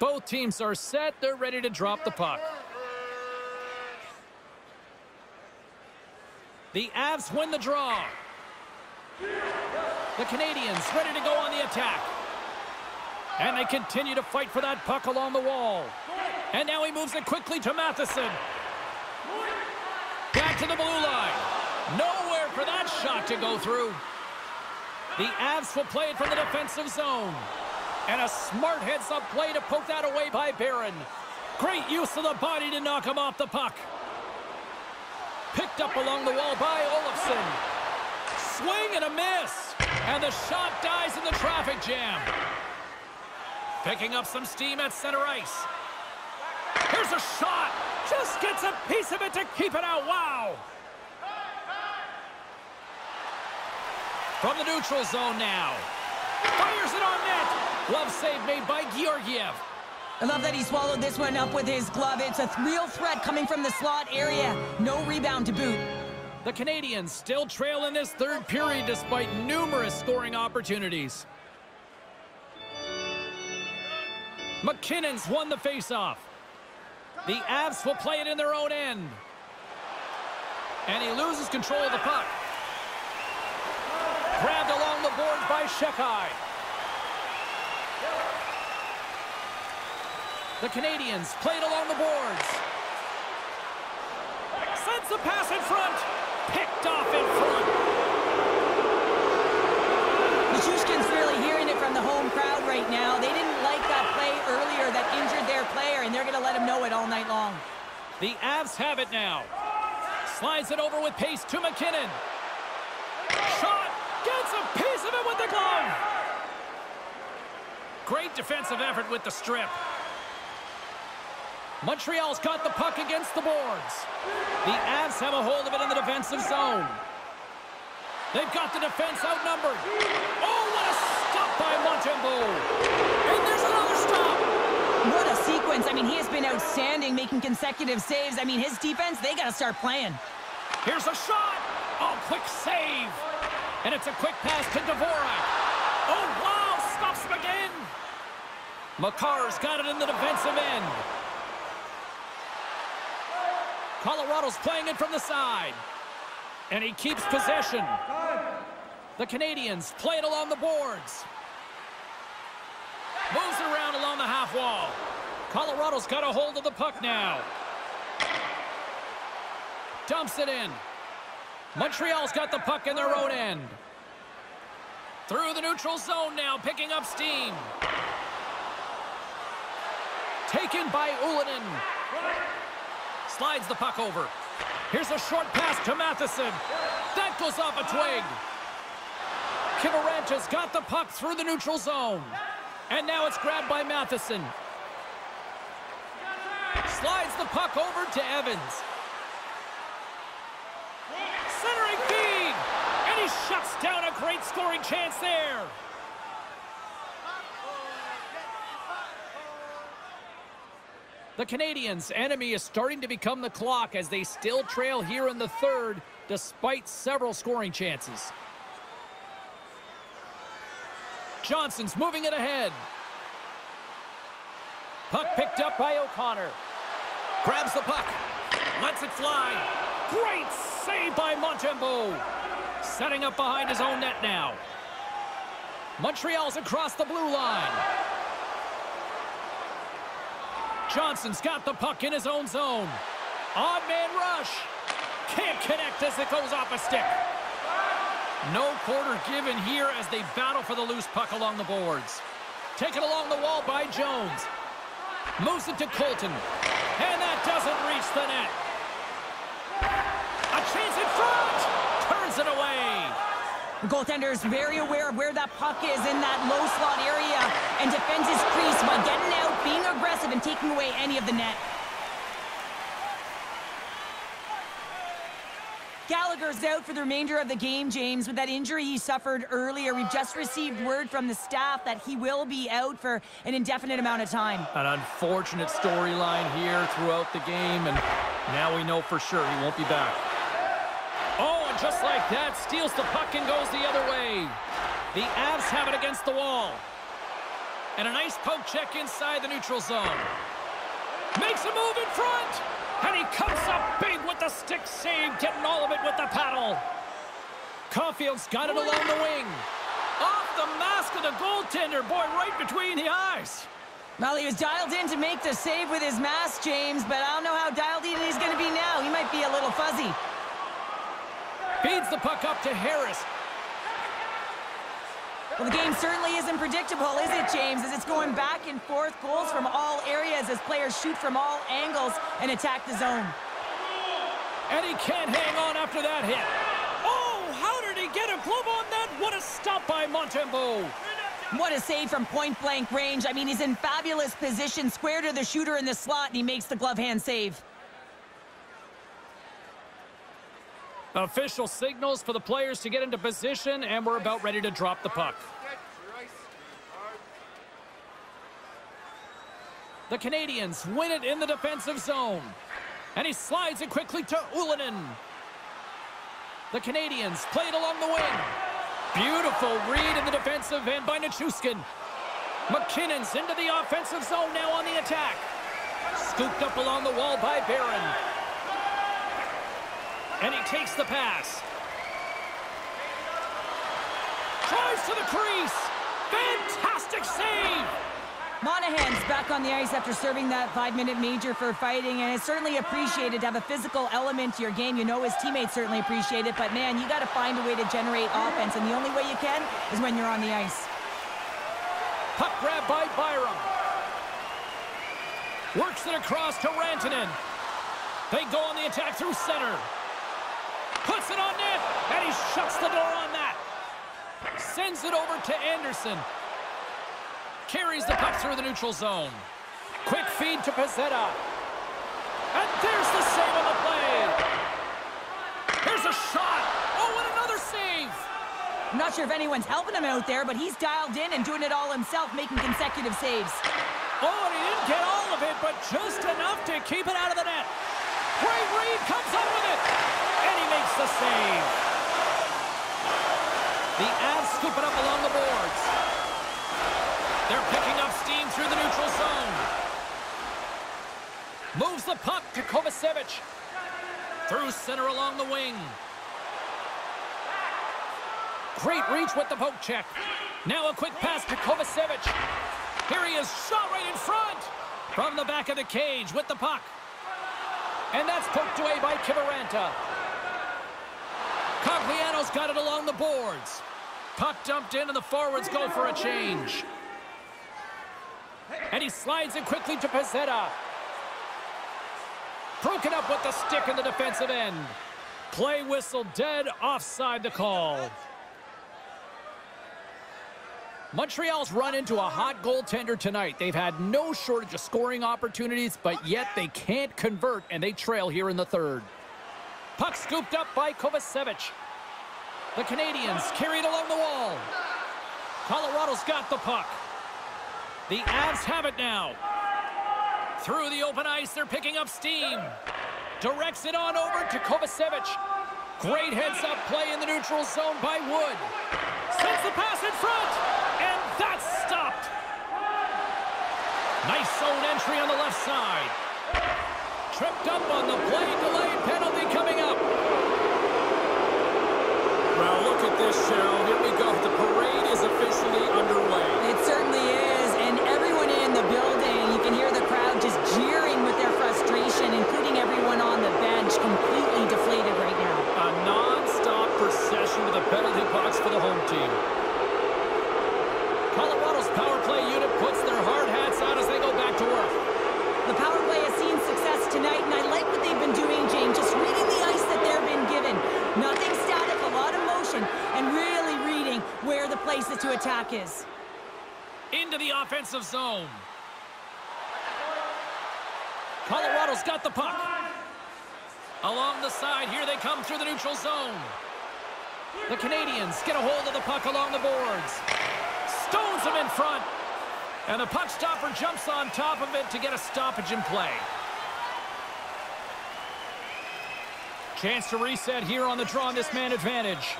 Both teams are set. They're ready to drop the puck. The Avs win the draw. The Canadiens ready to go on the attack. And they continue to fight for that puck along the wall. And now he moves it quickly to Matheson. Back to the blue line. Nowhere for that shot to go through. The Avs will play it from the defensive zone. And a smart heads-up play to poke that away by Barron. Great use of the body to knock him off the puck. Picked up along the wall by Olofsson. Swing and a miss. And the shot dies in the traffic jam. Picking up some steam at center ice. Here's a shot. Just gets a piece of it to keep it out. Wow. From the neutral zone now. Fires it on net. Glove save made by Georgiev. I love that he swallowed this one up with his glove. It's a th real threat coming from the slot area. No rebound to boot. The Canadiens still trail in this third period despite numerous scoring opportunities. McKinnon's won the faceoff. The Avs will play it in their own end. And he loses control of the puck. Grabbed along the boards by Shekai. The Canadiens played along the boards. Sends the pass in front. Picked off in front. Nichushkin's let him know it all night long. The Avs have it now. Slides it over with pace to McKinnon. Shot! Gets a piece of it with the glove! Great defensive effort with the strip. Montreal's got the puck against the boards. The Avs have a hold of it in the defensive zone. They've got the defense outnumbered. Oh, what a stop by Montembeault! And there's another stop! What a sequence. I mean, he has been outstanding making consecutive saves. I mean, his defense, they got to start playing. Here's a shot! Oh, quick save! And it's a quick pass to Dvorak. Oh, wow! Stops him again! Makar's got it in the defensive end. Colorado's playing it from the side. And he keeps possession. The Canadiens play it along the boards. Moves around along the half wall. Colorado's got a hold of the puck now. Dumps it in. Montreal's got the puck in their own end. Through the neutral zone now, picking up steam. Taken by Ulanen. Slides the puck over. Here's a short pass to Matheson. That goes off a twig. Kiviranta's got the puck through the neutral zone. And now it's grabbed by Matheson. Slides the puck over to Evans. Centering feed! And he shuts down a great scoring chance there. The Canadiens' enemy is starting to become the clock as they still trail here in the third, despite several scoring chances. Johnson's moving it ahead. Puck picked up by O'Connor. Grabs the puck. Lets it fly. Great save by Montembeault. Setting up behind his own net now. Montreal's across the blue line. Johnson's got the puck in his own zone. Odd man rush. Can't connect as it goes off a stick. No quarter given here as they battle for the loose puck along the boards. Taken along the wall by Jones. Moves it to Colton. And that doesn't reach the net. A chance in front. Turns it away. The goaltender is very aware of where that puck is in that low slot area. And defends his crease by getting out, being aggressive and taking away any of the net. Gallagher's out for the remainder of the game, James. With that injury he suffered earlier, we've just received word from the staff that he will be out for an indefinite amount of time. An unfortunate storyline here throughout the game, and now we know for sure he won't be back. Oh, and just like that, steals the puck and goes the other way. The Avs have it against the wall. And a nice poke check inside the neutral zone. Makes a move in front. And he comes up big with the stick save, getting all of it with the paddle. Caulfield's got it along the wing. Off the mask of the goaltender. Boy, right between the eyes. Well, he was dialed in to make the save with his mask, James, but I don't know how dialed in he's going to be now. He might be a little fuzzy. Feeds the puck up to Harris. Well, the game certainly isn't predictable, is it, James? As it's going back and forth, goals from all areas as players shoot from all angles and attack the zone. And he can't hang on after that hit. Oh, how did he get a glove on that? What a stop by Montembeault. What a save from point-blank range. I mean, he's in fabulous position, square to the shooter in the slot, and he makes the glove hand save. Official signals for the players to get into position, and we're about ready to drop the puck. The Canadiens win it in the defensive zone. And he slides it quickly to Ulanen. The Canadiens play it along the wing. Beautiful read in the defensive end by Nichushkin. McKinnon's into the offensive zone now on the attack. Scooped up along the wall by Barron. And he takes the pass. Tries to the crease. Fantastic save. Monahan's back on the ice after serving that five-minute major for fighting, and it's certainly appreciated to have a physical element to your game. You know his teammates certainly appreciate it, but, man, you got to find a way to generate offense, and the only way you can is when you're on the ice. Puck grab by Byram. Works it across to Rantanen. They go on the attack through center. Puts it on net, and he shuts the door on that. Sends it over to Anderson. Carries the puck through the neutral zone. Quick feed to Pizzetta. And there's the save on the play. Here's a shot. Oh, and another save. I'm not sure if anyone's helping him out there, but he's dialed in and doing it all himself, making consecutive saves. Oh, and he didn't get all of it, but just enough to keep it out of the net. Great read, comes up with it. And he makes the save. The Avs scoop it up along the boards. They're picking up steam through the neutral zone. Moves the puck to Kovacevic. Through center along the wing. Great reach with the poke check. Now a quick pass to Kovacevic. Here he is, shot right in front. From the back of the cage with the puck. And that's poked away by Kiviranta. Cogliano's got it along the boards. Puck dumped in and the forwards go for a change. And he slides it quickly to Pizzetta. Broken up with the stick in the defensive end. Play whistle dead, offside the call. Montreal's run into a hot goaltender tonight. They've had no shortage of scoring opportunities, but yet they can't convert, and they trail here in the third. Puck scooped up by Kovacevic. The Canadiens carry it along the wall. Colorado's got the puck. The Avs have it now. Through the open ice, they're picking up steam. Directs it on over to Kovacevic. Great heads-up play in the neutral zone by Wood. Sends the pass in front. That's stopped. Nice zone entry on the left side. Tripped up on the play, delayed penalty coming up. Well, look at this show. Here we go. The parade is officially underway. It certainly is, and everyone in the building, you can hear the crowd just jeering with their frustration, including everyone on the bench, completely deflated right now. A non-stop procession to the penalty box for the home team. Colorado's power play unit puts their hard hats on as they go back to work. The power play has seen success tonight, and I like what they've been doing, James, just reading the ice that they've been given. Nothing static, a lot of motion, and really reading where the places to attack is. Into the offensive zone. Colorado's got the puck. Along the side, here they come through the neutral zone. The Canadiens get a hold of the puck along the boards. Stones him in front, and the puck stopper jumps on top of it to get a stoppage in play. Chance to reset here on the draw on this man advantage.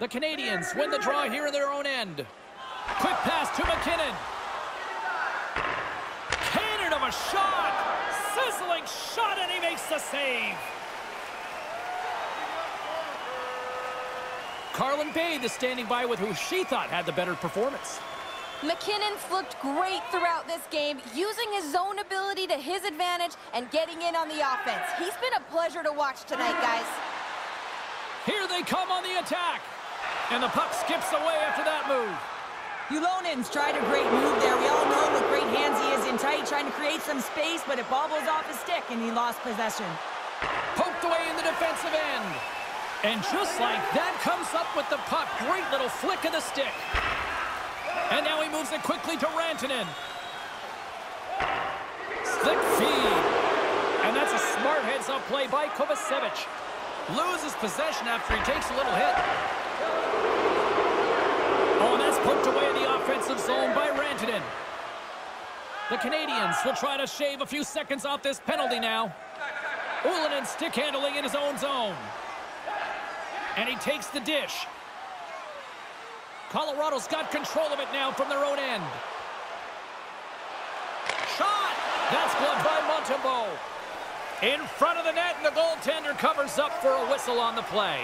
The Canadiens win the draw here in their own end. Quick pass to McKinnon. Cannon of a shot. Sizzling shot, and he makes the save. Carlin Baid is standing by with who she thought had the better performance. McKinnon's looked great throughout this game, using his own ability to his advantage and getting in on the offense. He's been a pleasure to watch tonight, guys. Here they come on the attack. And the puck skips away after that move. Ulonen's tried a great move there. We all know with great hands he is in tight, trying to create some space, but it bobbles off his stick, and he lost possession. Poked away in the defensive end. And just like that, comes up with the puck. Great little flick of the stick. And now he moves it quickly to Rantanen. Slick feed. And that's a smart heads-up play by Kovacevic. Loses possession after he takes a little hit. Oh, and that's poked away in the offensive zone by Rantanen. The Canadiens will try to shave a few seconds off this penalty now. Ulanen stick-handling in his own zone. And he takes the dish. Colorado's got control of it now from their own end. Shot! That's blocked by Montembeault. In front of the net, and the goaltender covers up for a whistle on the play.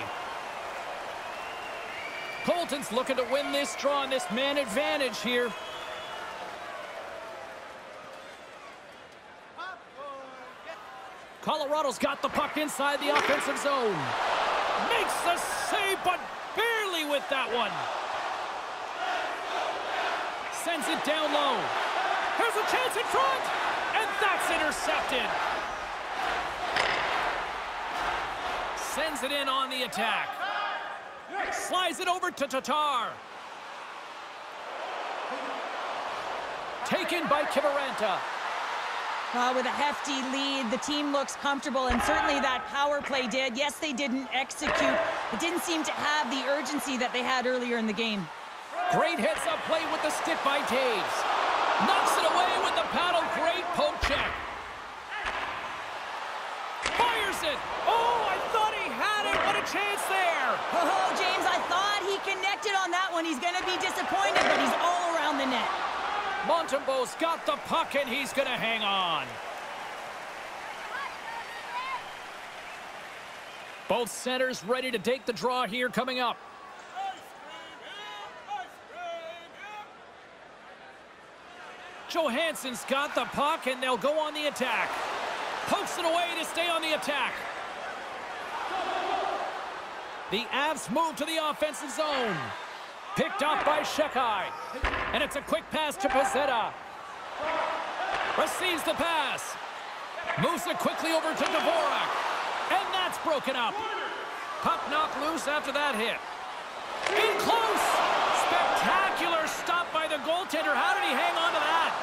Colton's looking to win this draw and this man advantage here. Colorado's got the puck inside the offensive zone. Makes the save, but barely with that one. Sends it down low. Here's a chance in front, and that's intercepted. Sends it in on the attack. Slides it over to Tatar. Taken by Kiviranta. Uh, with a hefty lead, the team looks comfortable, and certainly that power play did. Yes, they didn't execute. It didn't seem to have the urgency that they had earlier in the game. Great heads-up play with the stick by Toews. Knocks it away with the paddle. Great poke check. Fires it. Oh, I thought he had it. What a chance there. Oh, James, I thought he connected on that one. He's going to be disappointed, but he's all around the net. Montembeault's got the puck, and he's going to hang on. Both centers ready to take the draw here coming up. Johansson's got the puck, and they'll go on the attack. Pokes it away to stay on the attack. The Avs move to the offensive zone. Picked up by Shekai. And it's a quick pass to Pizzetta. Receives the pass. Moves it quickly over to Dvorak. And that's broken up. Puck knocked loose after that hit. In close. Spectacular stop by the goaltender. How did he hang on to that?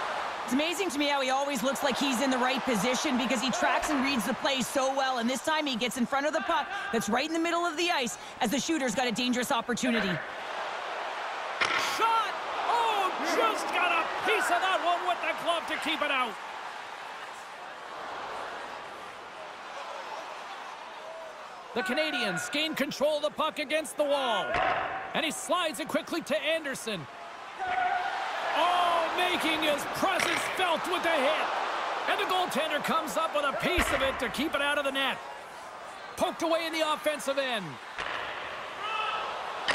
It's amazing to me how he always looks like he's in the right position because he tracks and reads the play so well. And this time he gets in front of the puck that's right in the middle of the ice as the shooter's got a dangerous opportunity. Shot! Oh, just got a piece of that one with the glove to keep it out. The Canadiens gain control of the puck against the wall. And he slides it quickly to Anderson. Oh, making his presence felt with the hit. And the goaltender comes up with a piece of it to keep it out of the net. Poked away in the offensive end.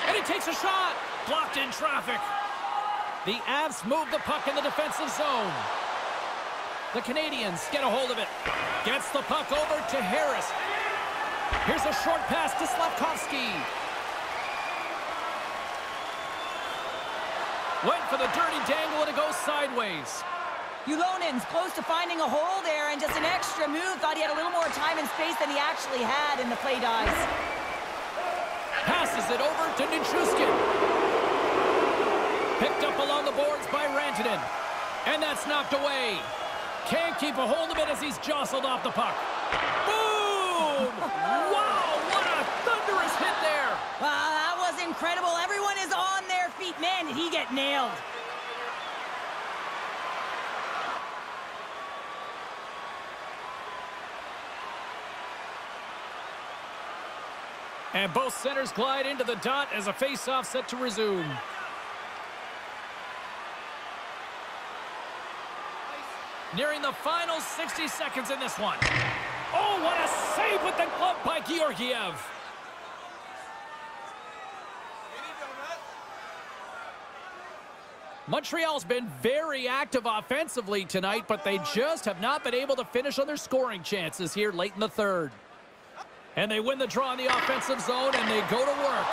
And he takes a shot. Blocked in traffic. The Avs move the puck in the defensive zone. The Canadiens get a hold of it. Gets the puck over to Harris. Here's a short pass to Slavkovsky. Went for the dirty dangle and it goes sideways. Ulanen's close to finding a hole there and just an extra move. Thought he had a little more time and space than he actually had, and the play dies. Passes it over to Nichushkin. Picked up along the boards by Rantanen. And that's knocked away. Can't keep a hold of it as he's jostled off the puck. Boom! Wow, what a thunderous hit there. Wow, that was incredible. Everyone is on their feet. Man, did he get nailed. And both centers glide into the dot as a face-off set to resume. Nearing the final sixty seconds in this one. Oh, what a save with the glove by Georgiev. Montreal's been very active offensively tonight, but they just have not been able to finish on their scoring chances here late in the third. And they win the draw in the offensive zone, and they go to work.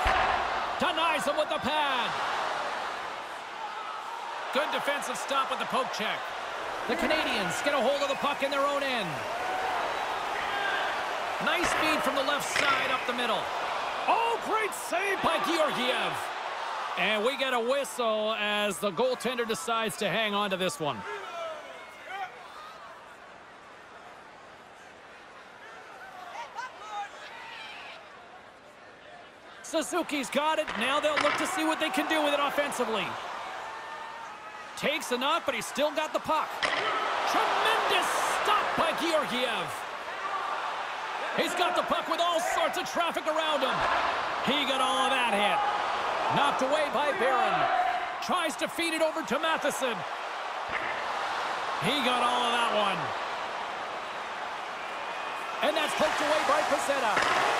Denies them with the pad. Good defensive stop with the poke check. The Canadiens get a hold of the puck in their own end. Nice feed from the left side up the middle. Oh, great save by Georgiev. And we get a whistle as the goaltender decides to hang on to this one. Suzuki's got it. Now they'll look to see what they can do with it offensively. Takes a knock, but he's still got the puck. Tremendous stop by Georgiev. He's got the puck with all sorts of traffic around him. He got all of that hit. Knocked away by Barron. Tries to feed it over to Matheson. He got all of that one. And that's poked away by Pizzetta.